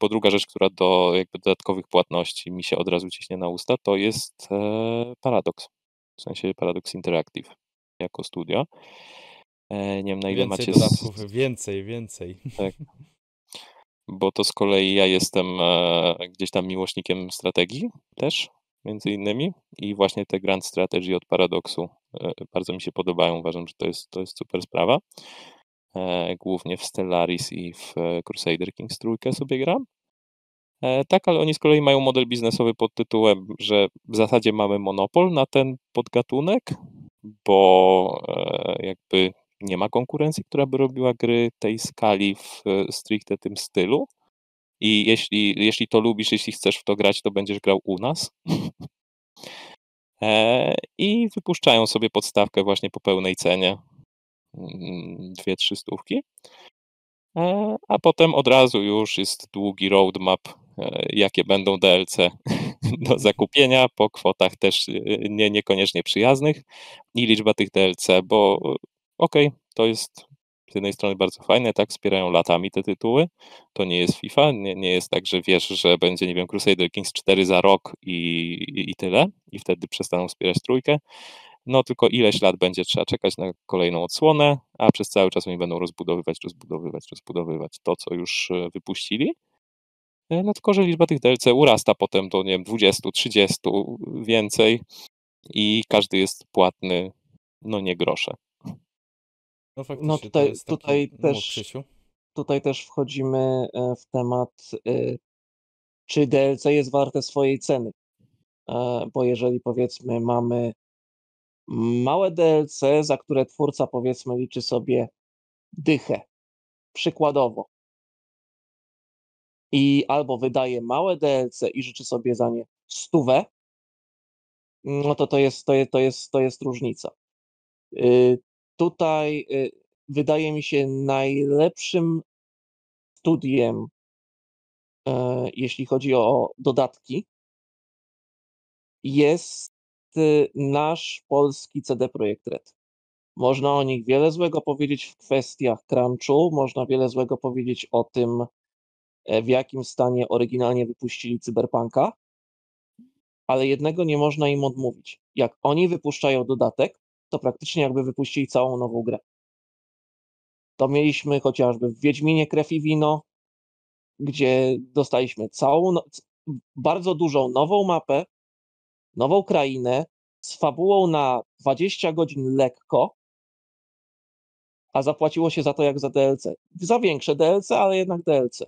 bo druga rzecz, która do jakby dodatkowych płatności mi się od razu ciśnie na usta, to jest Paradox, w sensie Paradox Interactive jako studio. Nie wiem, na ile więcej macie... dodatków, więcej, więcej. Tak. Bo to z kolei ja jestem gdzieś tam miłośnikiem strategii też, między innymi, i właśnie te Grand Strategy od Paradoxu bardzo mi się podobają. Uważam, że to jest, to jest super sprawa. Głównie w Stellaris i w Crusader Kings trójkę sobie gram. Tak, ale oni z kolei mają model biznesowy pod tytułem, że w zasadzie mamy monopol na ten podgatunek, bo jakby nie ma konkurencji, która by robiła gry tej skali w stricte tym stylu. I jeśli, jeśli to lubisz, jeśli chcesz w to grać, to będziesz grał u nas. I wypuszczają sobie podstawkę właśnie po pełnej cenie. Dwie, trzy stówki. A potem od razu już jest długi roadmap, jakie będą D L C do zakupienia po kwotach też nie, niekoniecznie przyjaznych i liczba tych D L C, bo okej, okay, to jest z jednej strony bardzo fajne, tak, wspierają latami te tytuły, to nie jest FIFA, nie, nie jest tak, że wiesz, że będzie, nie wiem, Crusader Kings cztery za rok i, i, i tyle, i wtedy przestaną wspierać trójkę, no tylko ileś lat będzie trzeba czekać na kolejną odsłonę, a przez cały czas oni będą rozbudowywać, rozbudowywać, rozbudowywać to, co już wypuścili, no tylko, że liczba tych D L C urasta potem do, nie wiem, dwudziestu, trzydziestu, więcej i każdy jest płatny, no nie grosze. No, no tutaj, tutaj, też, tutaj też wchodzimy w temat, czy D L C jest warte swojej ceny, bo jeżeli powiedzmy mamy małe D L C, za które twórca powiedzmy liczy sobie dychę, przykładowo, i albo wydaje małe D L C i życzy sobie za nie stówę, no to to jest, to jest, to jest, to jest różnica. Tutaj wydaje mi się najlepszym studiem, jeśli chodzi o dodatki, jest nasz polski C D Projekt Red. Można o nich wiele złego powiedzieć w kwestiach crunchu, można wiele złego powiedzieć o tym, w jakim stanie oryginalnie wypuścili Cyberpunka, ale jednego nie można im odmówić. Jak oni wypuszczają dodatek, to praktycznie jakby wypuścili całą nową grę. To mieliśmy chociażby w Wiedźminie Krew i Wino, gdzie dostaliśmy całą, no, bardzo dużą nową mapę, nową krainę, z fabułą na dwadzieścia godzin lekko, a zapłaciło się za to jak za D L C. Za większe D L C, ale jednak D L C.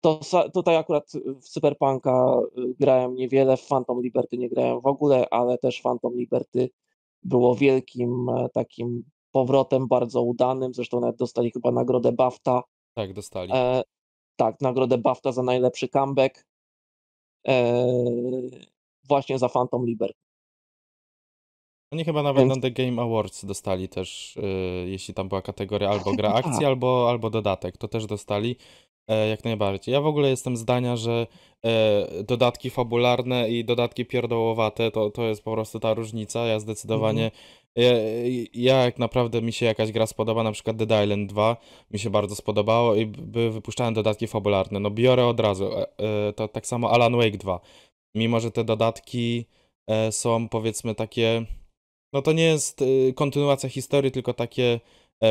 To, tutaj akurat w Cyberpunka grałem niewiele, w Phantom Liberty nie grałem w ogóle, ale też Phantom Liberty było wielkim takim powrotem, bardzo udanym, zresztą nawet dostali chyba nagrodę BAFTA. Tak, dostali. E, tak, nagrodę BAFTA za najlepszy comeback e, właśnie za Phantom Liberty. Oni chyba nawet Więc... na The Game Awards dostali też, e, jeśli tam była kategoria albo gra akcji, albo, albo dodatek, to też dostali. Jak najbardziej. Ja w ogóle jestem zdania, że e, dodatki fabularne i dodatki pierdołowate to, to jest po prostu ta różnica. Ja zdecydowanie, mm-hmm. ja, ja jak naprawdę mi się jakaś gra spodoba, na przykład Dead Island dwa mi się bardzo spodobało i by wypuszczałem dodatki fabularne. No biorę od razu. E, to tak samo Alan Wake dwa. Mimo, że te dodatki e, są powiedzmy takie, no to nie jest e, kontynuacja historii, tylko takie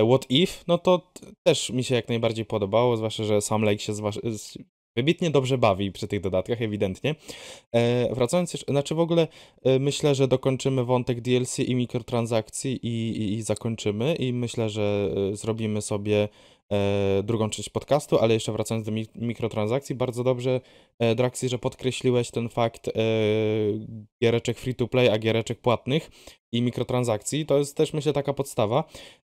What If, no to też mi się jak najbardziej podobało, zwłaszcza, że Sam Lake się zwa- wybitnie dobrze bawi przy tych dodatkach, ewidentnie. E, wracając jeszcze, znaczy w ogóle e, myślę, że dokończymy wątek D L C i mikrotransakcji i, i, i zakończymy i myślę, że e, zrobimy sobie e, drugą część podcastu, ale jeszcze wracając do mi mikrotransakcji, bardzo dobrze, e, Draxi, że podkreśliłeś ten fakt e, giereczek free-to-play, a giereczek płatnych i mikrotransakcji. To jest też, myślę, taka podstawa.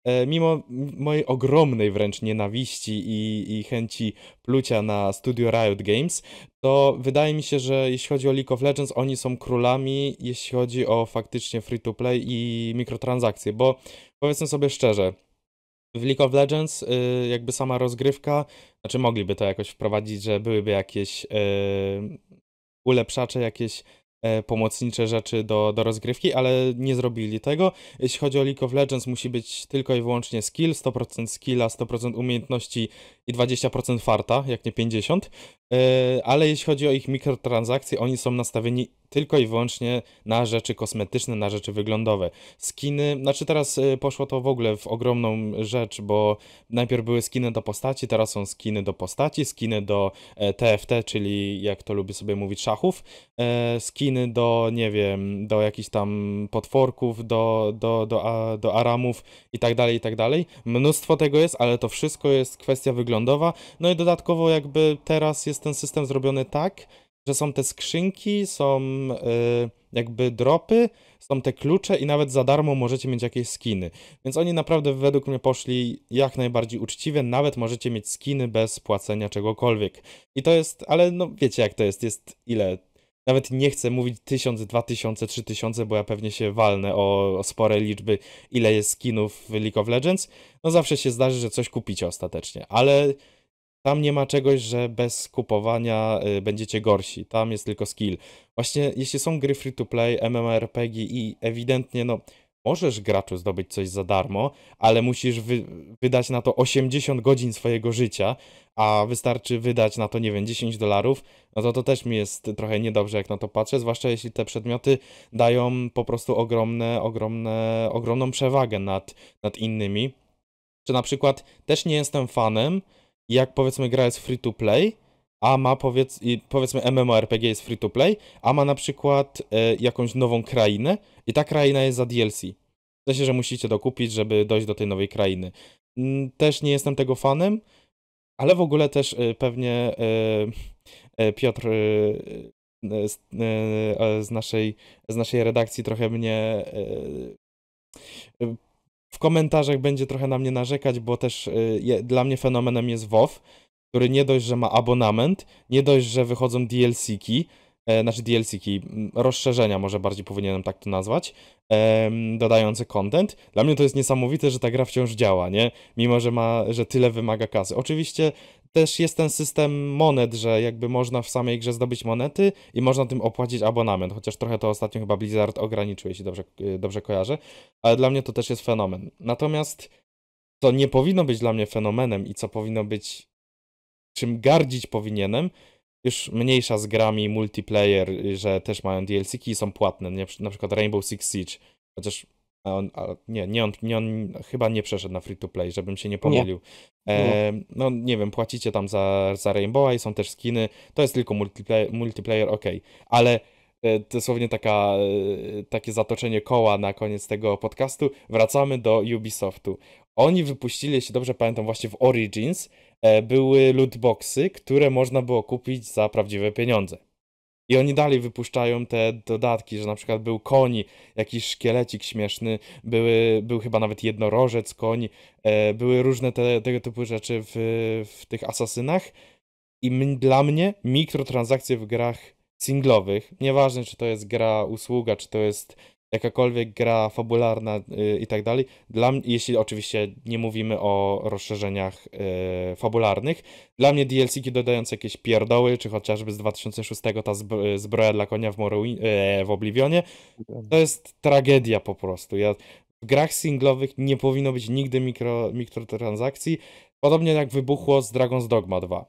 E, mimo mojej ogromnej wręcz nienawiści i, i chęci plucia na studio Riot Games, to wydaje mi się, że jeśli chodzi o League of Legends, oni są królami, jeśli chodzi o faktycznie free-to-play i mikrotransakcje, bo powiedzmy sobie szczerze, w League of Legends y, jakby sama rozgrywka, znaczy mogliby to jakoś wprowadzić, że byłyby jakieś y, ulepszacze, jakieś y, pomocnicze rzeczy do, do rozgrywki, ale nie zrobili tego. Jeśli chodzi o League of Legends, musi być tylko i wyłącznie skill, sto procent skilla, sto procent umiejętności i dwadzieścia procent farta, jak nie pięćdziesiąt procent, y, ale jeśli chodzi o ich mikrotransakcje, oni są nastawieni tylko i wyłącznie na rzeczy kosmetyczne, na rzeczy wyglądowe. Skiny, znaczy teraz poszło to w ogóle w ogromną rzecz, bo najpierw były skiny do postaci, teraz są skiny do postaci, skiny do T F T, czyli jak to lubię sobie mówić, szachów, skiny do, nie wiem, do jakichś tam potworków, do, do, do, a, do aramów i tak dalej, i tak dalej. Mnóstwo tego jest, ale to wszystko jest kwestia wyglądowa. No i dodatkowo jakby teraz jest ten system zrobiony tak, że są te skrzynki, są y, jakby dropy, są te klucze i nawet za darmo możecie mieć jakieś skiny. Więc oni naprawdę według mnie poszli jak najbardziej uczciwie, nawet możecie mieć skiny bez płacenia czegokolwiek. I to jest, ale no wiecie jak to jest, jest ile? Nawet nie chcę mówić tysiąc, dwa tysiące, trzy tysiące, bo ja pewnie się walnę o, o spore liczby, ile jest skinów w League of Legends. No zawsze się zdarzy, że coś kupicie ostatecznie, ale tam nie ma czegoś, że bez kupowania y, będziecie gorsi. Tam jest tylko skill. Właśnie jeśli są gry free-to-play, MMORPG i ewidentnie, no, możesz graczu zdobyć coś za darmo, ale musisz wy wydać na to osiemdziesiąt godzin swojego życia, a wystarczy wydać na to, nie wiem, dziesięć dolarów, no to to też mi jest trochę niedobrze, jak na to patrzę, zwłaszcza jeśli te przedmioty dają po prostu ogromne, ogromne, ogromną przewagę nad, nad innymi. Czy na przykład też nie jestem fanem, jak powiedzmy gra jest free to play, a ma powiedz, powiedzmy MMORPG jest free to play, a ma na przykład e, jakąś nową krainę i ta kraina jest za D L C. W sensie, że musicie dokupić, żeby dojść do tej nowej krainy. Też nie jestem tego fanem, ale w ogóle też e, pewnie e, e, Piotr e, e, e, z, naszej, z naszej redakcji trochę mnie e, e, w komentarzach będzie trochę na mnie narzekać, bo też y, je, dla mnie fenomenem jest WoW, który nie dość, że ma abonament, nie dość, że wychodzą D L C ki, e, znaczy D L C ki, rozszerzenia może bardziej powinienem tak to nazwać, e, dodające content. Dla mnie to jest niesamowite, że ta gra wciąż działa, nie? Mimo, że, ma, że tyle wymaga kasy. Oczywiście też jest ten system monet, że jakby można w samej grze zdobyć monety i można tym opłacić abonament, chociaż trochę to ostatnio chyba Blizzard ograniczył, jeśli dobrze, dobrze kojarzę, ale dla mnie to też jest fenomen. Natomiast co nie powinno być dla mnie fenomenem i co powinno być, czym gardzić powinienem, już mniejsza z grami multiplayer, że też mają D L C ki i są płatne, nie? Na przykład Rainbow Six Siege, chociaż A on, a nie, nie on, nie on chyba nie przeszedł na free-to-play, żebym się nie pomylił. Nie. E, no nie wiem, płacicie tam za, za Rainbowa i są też skiny, to jest tylko multiplayer, multiplayer okej. Okay. Ale e, dosłownie taka, e, takie zatoczenie koła na koniec tego podcastu. Wracamy do Ubisoftu. Oni wypuścili, jeśli dobrze pamiętam, właśnie w Origins e, były lootboxy, które można było kupić za prawdziwe pieniądze. I oni dalej wypuszczają te dodatki, że na przykład był koń, jakiś szkielecik śmieszny, były, był chyba nawet jednorożec, koń, e, były różne te, tego typu rzeczy w, w tych asasynach. I m, dla mnie mikrotransakcje w grach singlowych, nieważne czy to jest gra usługa, czy to jest jakakolwiek gra fabularna y, i tak dalej, dla mnie, jeśli oczywiście nie mówimy o rozszerzeniach y, fabularnych, dla mnie D L C ki dodające jakieś pierdoły, czy chociażby z dwa tysiące szóstego ta zb zbroja dla konia w, Morrowind, y, w Oblivionie, to jest tragedia po prostu. Ja, w grach singlowych nie powinno być nigdy mikro, mikrotransakcji, podobnie jak wybuchło z Dragon's Dogma dwa.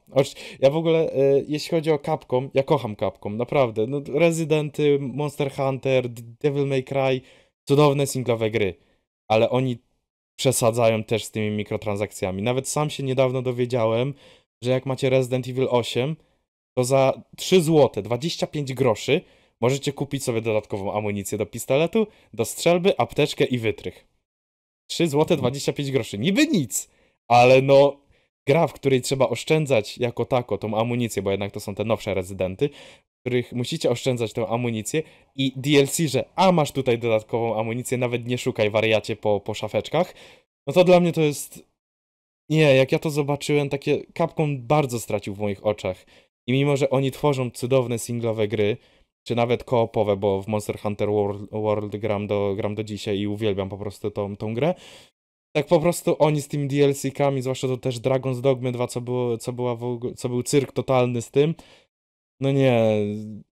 Ja w ogóle, e, jeśli chodzi o Capcom, ja kocham Capcom, naprawdę. No, Residenty, Monster Hunter, Devil May Cry, cudowne singlowe gry, ale oni przesadzają też z tymi mikrotransakcjami. Nawet sam się niedawno dowiedziałem, że jak macie Resident Evil osiem, to za trzy złote dwadzieścia pięć groszy możecie kupić sobie dodatkową amunicję do pistoletu, do strzelby, apteczkę i wytrych. trzy złote dwadzieścia pięć groszy, niby nic! Ale no, gra, w której trzeba oszczędzać jako tako tą amunicję, bo jednak to są te nowsze rezydenty, w których musicie oszczędzać tę amunicję i D L C, że a masz tutaj dodatkową amunicję, nawet nie szukaj, wariacie, po, po szafeczkach, no to dla mnie to jest... Nie, jak ja to zobaczyłem, takie Capcom bardzo stracił w moich oczach. I mimo, że oni tworzą cudowne singlowe gry, czy nawet koopowe, bo w Monster Hunter World, World gram, do, gram do dzisiaj i uwielbiam po prostu tą, tą grę, tak po prostu oni z tymi D L C-kami, zwłaszcza to też Dragon's Dogma dwa, co, było, co, była w ogóle, co był cyrk totalny z tym, no nie,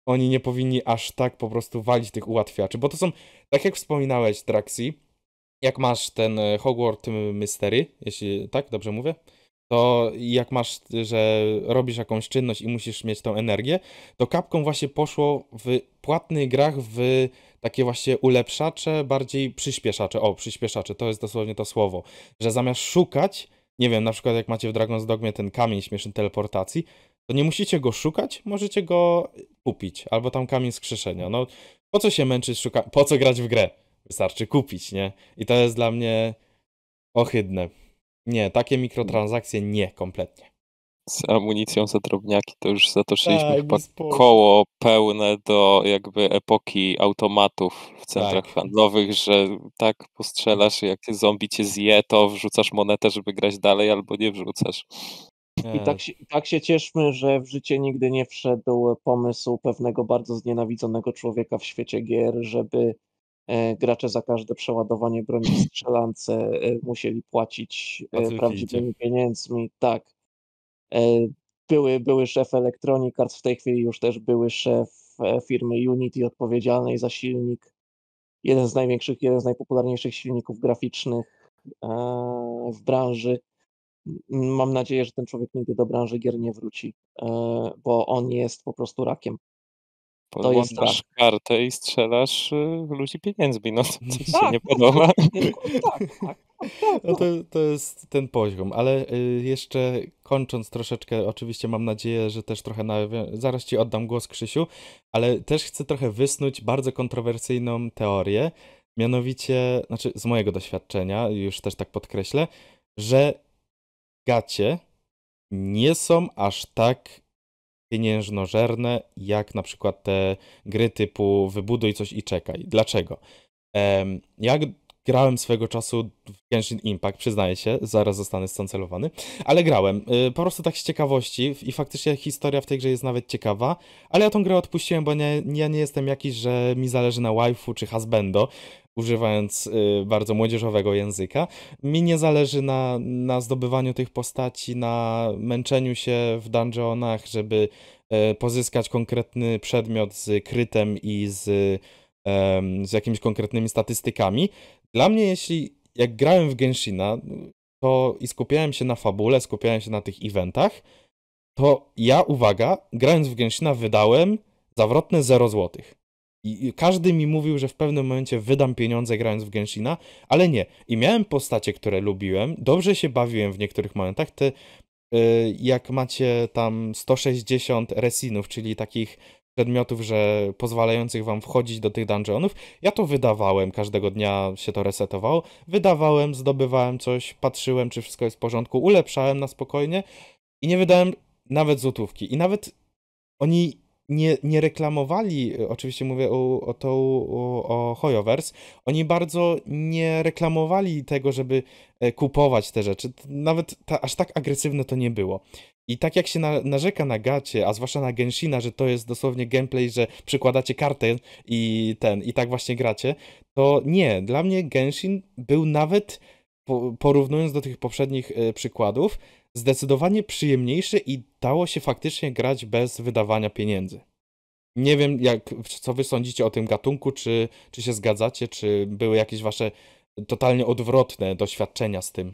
oni nie powinni aż tak po prostu walić tych ułatwiaczy, bo to są, tak jak wspominałeś, Traxi, jak masz ten Hogwarts Mystery, jeśli tak, dobrze mówię, to jak masz, że robisz jakąś czynność i musisz mieć tą energię, to Capcom właśnie poszło w płatnych grach w takie właśnie ulepszacze, bardziej przyspieszacze. O, przyspieszacze, to jest dosłownie to słowo. Że zamiast szukać, nie wiem, na przykład jak macie w Dragon's Dogmie ten kamień śmieszny teleportacji, to nie musicie go szukać, możecie go kupić. Albo tam kamień skrzeszenia. No, po co się męczyć, szuka... po co grać w grę? Wystarczy kupić, nie? I to jest dla mnie ohydne. Nie, takie mikrotransakcje nie, kompletnie. Z amunicją za drobniaki to już zatoczyliśmy tak, chyba koło pełne do jakby epoki automatów w centrach tak. handlowych, że tak postrzelasz, jak zombie cię zje, to wrzucasz monetę, żeby grać dalej, albo nie wrzucasz. Nie. I tak się, tak się cieszmy, że w życie nigdy nie wszedł pomysł pewnego bardzo znienawidzonego człowieka w świecie gier, żeby gracze za każde przeładowanie broni w strzelance musieli płacić Pacujcie. prawdziwymi pieniędzmi. Tak. Były, były szef Electronic Arts, w tej chwili już też były szef firmy Unity odpowiedzialnej za silnik. Jeden z największych, jeden z najpopularniejszych silników graficznych w branży. Mam nadzieję, że ten człowiek nigdy do branży gier nie wróci, bo on jest po prostu rakiem. Podłączasz kartę i strzelasz ludzi pieniędzmi, no to, to ci tak, się nie podoba. Tak, tak, tak. No to, to jest ten poziom, ale jeszcze kończąc troszeczkę, oczywiście mam nadzieję, że też trochę, nawią- zaraz ci oddam głos, Krzysiu, ale też chcę trochę wysnuć bardzo kontrowersyjną teorię, mianowicie, znaczy z mojego doświadczenia, już też tak podkreślę, że gacie nie są aż tak pieniężnożerne, jak na przykład te gry typu wybuduj coś i czekaj. Dlaczego? Um, jak grałem swego czasu w Genshin Impact, przyznaję się, zaraz zostanę scancelowany, ale grałem y, po prostu tak z ciekawości i faktycznie historia w tej grze jest nawet ciekawa, ale ja tą grę odpuściłem, bo nie, ja nie jestem jakiś, że mi zależy na waifu czy husbando, używając y, bardzo młodzieżowego języka. Mi nie zależy na, na zdobywaniu tych postaci, na męczeniu się w dungeonach, żeby y, pozyskać konkretny przedmiot z krytem i z, y, y, z jakimiś konkretnymi statystykami. Dla mnie, jeśli jak grałem w Genshina to i skupiałem się na fabule, skupiałem się na tych eventach, to ja, uwaga, grając w Genshina wydałem zawrotne zero złotych. I każdy mi mówił, że w pewnym momencie wydam pieniądze grając w Genshina, ale nie. I miałem postacie, które lubiłem, dobrze się bawiłem w niektórych momentach. Te, y, jak macie tam sto sześćdziesiąt resinów, czyli takich przedmiotów, że pozwalających wam wchodzić do tych dungeonów, ja to wydawałem, każdego dnia się to resetowało. Wydawałem, zdobywałem coś, patrzyłem, czy wszystko jest w porządku, ulepszałem na spokojnie i nie wydałem nawet złotówki. I nawet oni... Nie, nie reklamowali, oczywiście mówię o, o, to, o, o Hoyoverse, oni bardzo nie reklamowali tego, żeby kupować te rzeczy. Nawet ta, aż tak agresywne to nie było. I tak jak się na, narzeka na gacie, a zwłaszcza na Genshina, że to jest dosłownie gameplay, że przykładacie kartę i ten, i tak właśnie gracie, to nie, dla mnie Genshin był nawet, porównując do tych poprzednich przykładów, zdecydowanie przyjemniejszy i dało się faktycznie grać bez wydawania pieniędzy. Nie wiem, jak, co wy sądzicie o tym gatunku, czy, czy się zgadzacie, czy były jakieś wasze totalnie odwrotne doświadczenia z tym?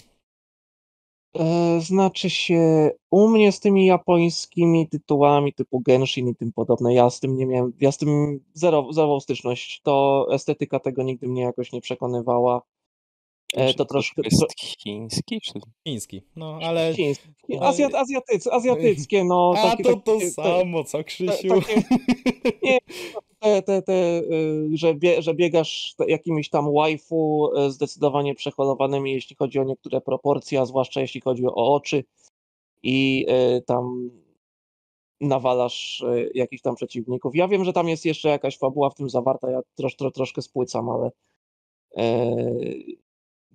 Znaczy się, u mnie z tymi japońskimi tytułami typu Genshin i tym podobne, ja z tym nie miałem, ja z tym zero, zerową styczność, to estetyka tego nigdy mnie jakoś nie przekonywała. To, to troszkę jest chiński, czy chiński, no ale chiński. Azjat, azjatyckie, azjatyckie, no a takie, to to takie, samo, co Krzysiu. Te, takie, nie, te, te, te, że, bie, że biegasz jakimiś tam waifu zdecydowanie przeholowanymi, jeśli chodzi o niektóre proporcje, a zwłaszcza jeśli chodzi o oczy. i tam nawalasz jakichś tam przeciwników. Ja wiem, że tam jest jeszcze jakaś fabuła w tym zawarta, ja trosz, tro, troszkę spłycam, ale yy,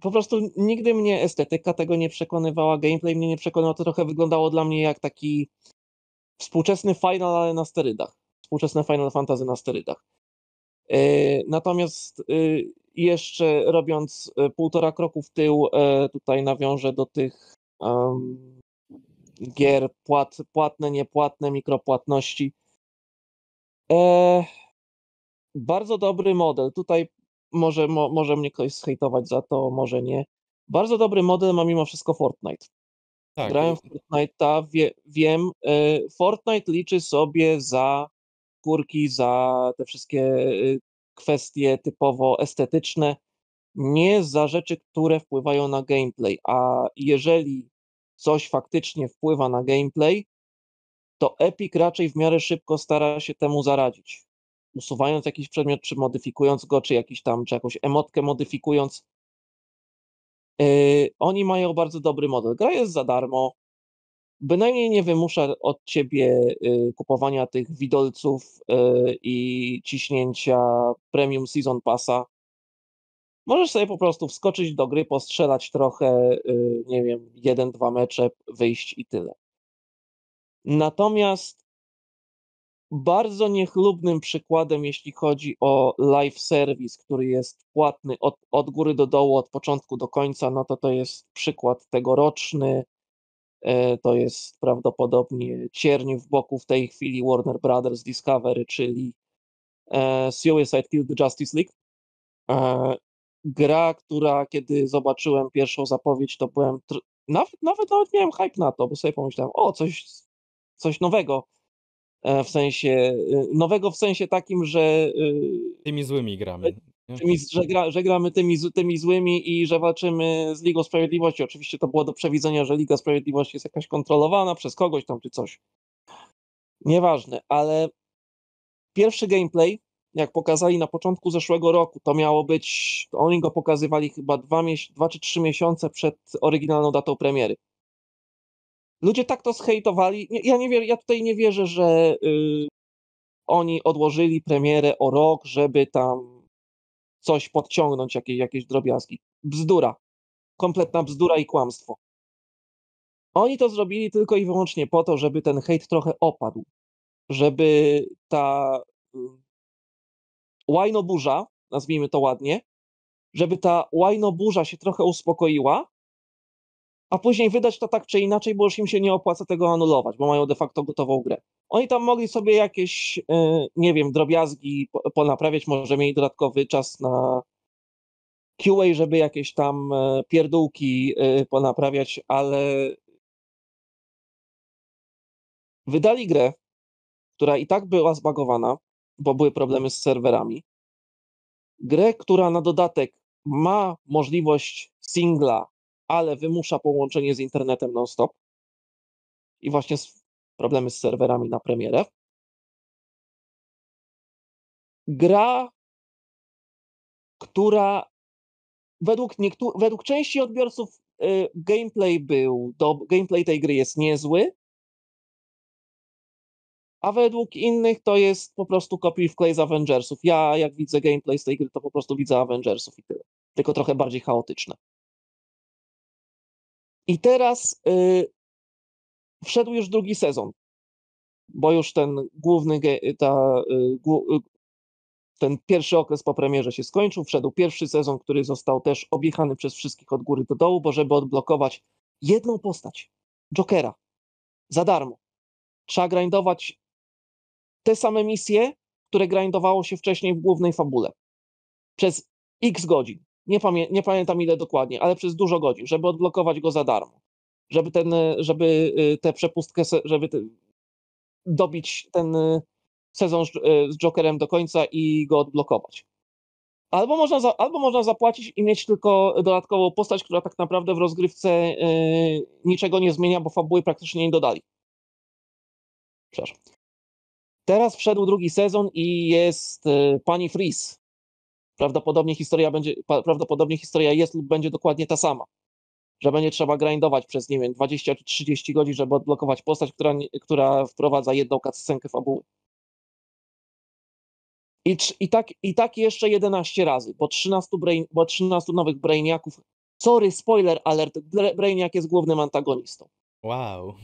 po prostu nigdy mnie estetyka tego nie przekonywała, gameplay mnie nie przekonywał, to trochę wyglądało dla mnie jak taki współczesny Final, ale na sterydach. Współczesne Final Fantasy na sterydach. Yy, natomiast yy, jeszcze robiąc półtora kroku w tył, yy, tutaj nawiążę do tych yy, gier płat, płatne, niepłatne, mikropłatności. Eee, bardzo dobry model. Tutaj może, mo, może mnie ktoś zhejtować za to, może nie. Bardzo dobry model ma mimo wszystko Fortnite. Tak. Grałem w Fortnite'a, wie, wiem. E, Fortnite liczy sobie za skórki, za te wszystkie kwestie typowo estetyczne, nie za rzeczy, które wpływają na gameplay. A jeżeli coś faktycznie wpływa na gameplay, to Epic raczej w miarę szybko stara się temu zaradzić. Usuwając jakiś przedmiot, czy modyfikując go, czy jakiś tam, czy jakąś emotkę modyfikując. Yy, oni mają bardzo dobry model. Gra jest za darmo. Bynajmniej nie wymusza od ciebie yy, kupowania tych widolców yy, i ciśnięcia Premium Season Passa. Możesz sobie po prostu wskoczyć do gry, postrzelać trochę, nie wiem, jeden, dwa mecze, wyjść i tyle. Natomiast bardzo niechlubnym przykładem, jeśli chodzi o live service, który jest płatny od, od góry do dołu, od początku do końca, no to to jest przykład tegoroczny, to jest prawdopodobnie cierń w boku w tej chwili Warner Brothers Discovery, czyli Suicide Kill the Justice League. Gra, która kiedy zobaczyłem pierwszą zapowiedź, to byłem, tr... nawet, nawet nawet miałem hype na to, bo sobie pomyślałem, o, coś, coś nowego, w sensie, nowego w sensie takim, że tymi złymi gramy, tymi, że, gra, że gramy tymi, tymi złymi i że walczymy z Ligą Sprawiedliwości. Oczywiście to było do przewidzenia, że Liga Sprawiedliwości jest jakaś kontrolowana przez kogoś tam czy coś. Nieważne, ale pierwszy gameplay, jak pokazali na początku zeszłego roku, to miało być, to oni go pokazywali chyba dwa, dwa czy trzy miesiące przed oryginalną datą premiery. Ludzie tak to zhejtowali. Ja, nie wierzę, ja tutaj nie wierzę, że yy, oni odłożyli premierę o rok, żeby tam coś podciągnąć, jakieś, jakieś drobiazgi. Bzdura. Kompletna bzdura i kłamstwo. Oni to zrobili tylko i wyłącznie po to, żeby ten hejt trochę opadł. Żeby ta... Yy, łajnoburza, nazwijmy to ładnie, żeby ta łajnoburza się trochę uspokoiła, a później wydać to tak czy inaczej, bo już im się nie opłaca tego anulować, bo mają de facto gotową grę. Oni tam mogli sobie jakieś, nie wiem, drobiazgi ponaprawiać, może mieli dodatkowy czas na Q A, żeby jakieś tam pierdółki ponaprawiać, ale wydali grę, która i tak była zbagowana, bo były problemy z serwerami. Grę, która na dodatek ma możliwość singla, ale wymusza połączenie z internetem non-stop i właśnie problemy z serwerami na premierę. Gra, która według, niektórych, według części odbiorców y, gameplay był, do, gameplay tej gry jest niezły, a według innych to jest po prostu kopiuj w klej z Avengersów. Ja jak widzę gameplay z tej gry, to po prostu widzę Avengersów i tyle. Tylko trochę bardziej chaotyczne. I teraz yy, wszedł już drugi sezon, bo już ten główny, ta, yy, yy, ten pierwszy okres po premierze się skończył. Wszedł pierwszy sezon, który został też objechany przez wszystkich od góry do dołu, bo żeby odblokować jedną postać, Jokera, za darmo, trzeba grindować te same misje, które grindowało się wcześniej w głównej fabule. Przez x godzin. Nie, pamię- nie pamiętam ile dokładnie, ale przez dużo godzin, żeby odblokować go za darmo. Żeby ten, żeby tę przepustkę, żeby te, dobić ten sezon z, z Jokerem do końca i go odblokować. Albo można, za, albo można zapłacić i mieć tylko dodatkową postać, która tak naprawdę w rozgrywce yy, niczego nie zmienia, bo fabuły praktycznie nie dodali. Przepraszam. Teraz wszedł drugi sezon i jest y, pani Freeze. Prawdopodobnie historia, będzie, pa, prawdopodobnie historia jest lub będzie dokładnie ta sama. że będzie trzeba grindować przez, nie wiem, dwadzieścia czy trzydzieści godzin, żeby odblokować postać, która, która wprowadza jedną cutscenkę fabuły. I, i, tak, I tak jeszcze jedenaście razy, bo trzynaście, brain, bo trzynaście nowych brainiaków. Sorry, spoiler alert, brainiak jest głównym antagonistą. Wow.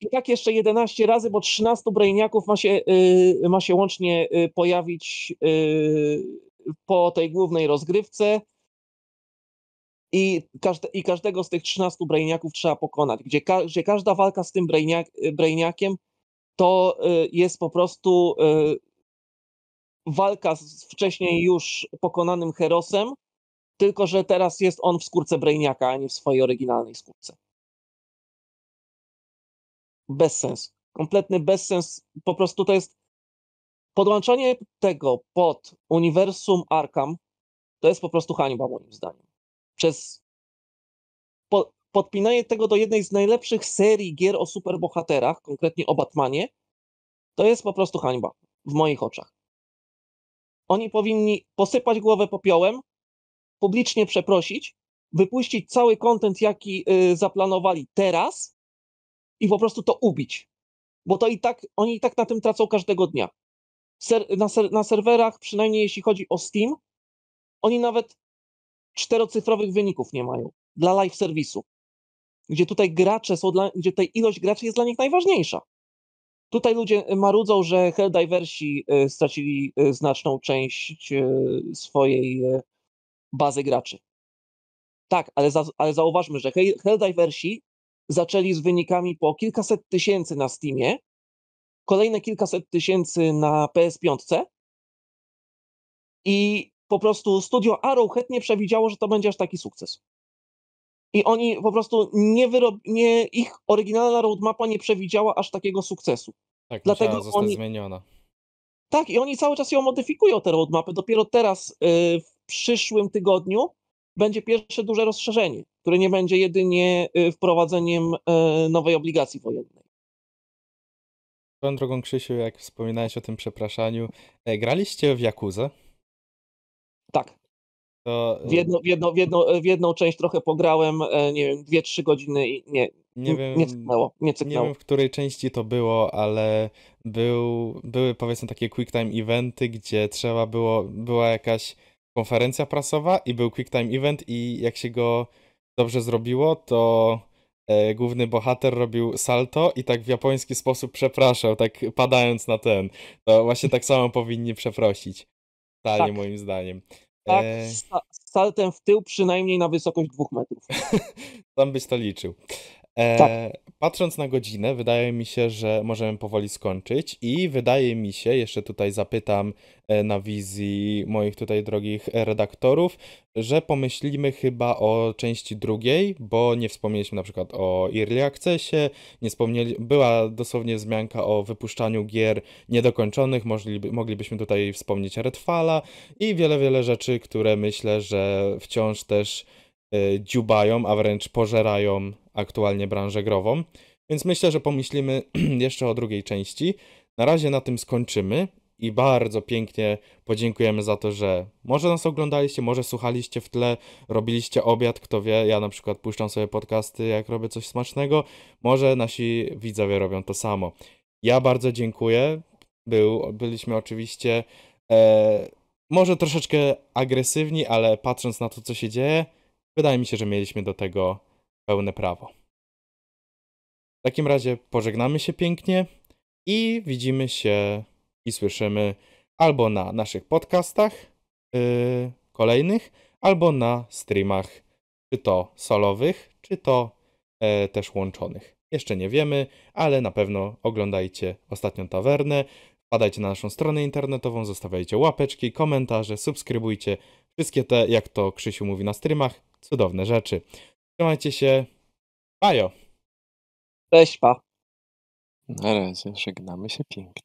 I tak jeszcze jedenaście razy, bo trzynaście brainiaków ma się, yy, ma się łącznie yy, pojawić yy, po tej głównej rozgrywce. I, każde, I każdego z tych trzynastu brainiaków trzeba pokonać, gdzie, ka, gdzie każda walka z tym brainiak, brainiakiem to y, jest po prostu y, walka z wcześniej już pokonanym Herosem, tylko że teraz jest on w skórce brainiaka, a nie w swojej oryginalnej skórce. Bez sensu. Kompletny bezsens. Po prostu to jest podłączenie tego pod uniwersum Arkham, to jest po prostu hańba moim zdaniem. Przez po, podpinanie tego do jednej z najlepszych serii gier o superbohaterach, konkretnie o Batmanie, to jest po prostu hańba w moich oczach. Oni powinni posypać głowę popiołem, publicznie przeprosić, wypuścić cały content, jaki y, zaplanowali teraz i po prostu to ubić. Bo to i tak, oni i tak na tym tracą każdego dnia. Ser, na, ser, na serwerach, przynajmniej jeśli chodzi o Steam, oni nawet czterocyfrowych wyników nie mają dla live serwisu, gdzie tutaj gracze są dla, gdzie tutaj ilość graczy jest dla nich najważniejsza. Tutaj ludzie marudzą, że Helldiversi stracili znaczną część swojej bazy graczy. Tak, ale, za, ale zauważmy, że Helldiversi zaczęli z wynikami po kilkaset tysięcy na Steamie, kolejne kilkaset tysięcy na P S pięć i po prostu studio Arrowhead nie przewidziało, że to będzie aż taki sukces. I oni po prostu nie wyrob... nie ich oryginalna roadmapa nie przewidziała aż takiego sukcesu. Tak, dlatego została oni... zmieniona. Tak, i oni cały czas ją modyfikują, te roadmapy. Dopiero teraz, yy, w przyszłym tygodniu będzie pierwsze duże rozszerzenie, które nie będzie jedynie yy, wprowadzeniem yy, nowej obligacji wojennej. Swoją drogą, Krzysiu, jak wspominałeś o tym przepraszaniu, e, graliście w Yakuzę? Tak. To... W, jedno, w, jedno, w, jedno, w jedną część trochę pograłem, nie wiem, dwie trzy godziny i nie, nie, wiem, nie cyknęło. Nie cyknęło. Nie wiem, w której części to było, ale był, były powiedzmy takie quick time eventy, gdzie trzeba było, była jakaś konferencja prasowa i był quick time event i jak się go dobrze zrobiło, to e, główny bohater robił salto i tak w japoński sposób przepraszał, tak padając na ten. To właśnie tak samo powinni przeprosić. Totalnie tak. Moim zdaniem. Tak, z saltem w tył przynajmniej na wysokość dwóch metrów. Tam byś to liczył. E, tak. Patrząc na godzinę, wydaje mi się, że możemy powoli skończyć i wydaje mi się, jeszcze tutaj zapytam na wizji moich tutaj drogich redaktorów, że pomyślimy chyba o części drugiej, bo nie wspomnieliśmy na przykład o Early Accessie, nie wspomnieli, była dosłownie wzmianka o wypuszczaniu gier niedokończonych, możliby, moglibyśmy tutaj wspomnieć Redfalla i wiele, wiele rzeczy, które myślę, że wciąż też y, dziubają, a wręcz pożerają aktualnie branżę grową, więc myślę, że pomyślimy jeszcze o drugiej części. Na razie na tym skończymy i bardzo pięknie podziękujemy za to, że może nas oglądaliście, może słuchaliście w tle, robiliście obiad, kto wie, ja na przykład puszczam sobie podcasty, jak robię coś smacznego, może nasi widzowie robią to samo. Ja bardzo dziękuję, Był, byliśmy oczywiście e, może troszeczkę agresywni, ale patrząc na to, co się dzieje, wydaje mi się, że mieliśmy do tego pełne prawo. W takim razie pożegnamy się pięknie i widzimy się i słyszymy albo na naszych podcastach yy, kolejnych, albo na streamach, czy to solowych, czy to yy, też łączonych. Jeszcze nie wiemy, ale na pewno oglądajcie Ostatnią Tawernę, wpadajcie na naszą stronę internetową, zostawiajcie łapeczki, komentarze, subskrybujcie. Wszystkie te, jak to Krzysiu mówi na streamach, cudowne rzeczy. Trzymajcie się. Bajo. Cześć, pa. Na razie, żegnamy się pięknie.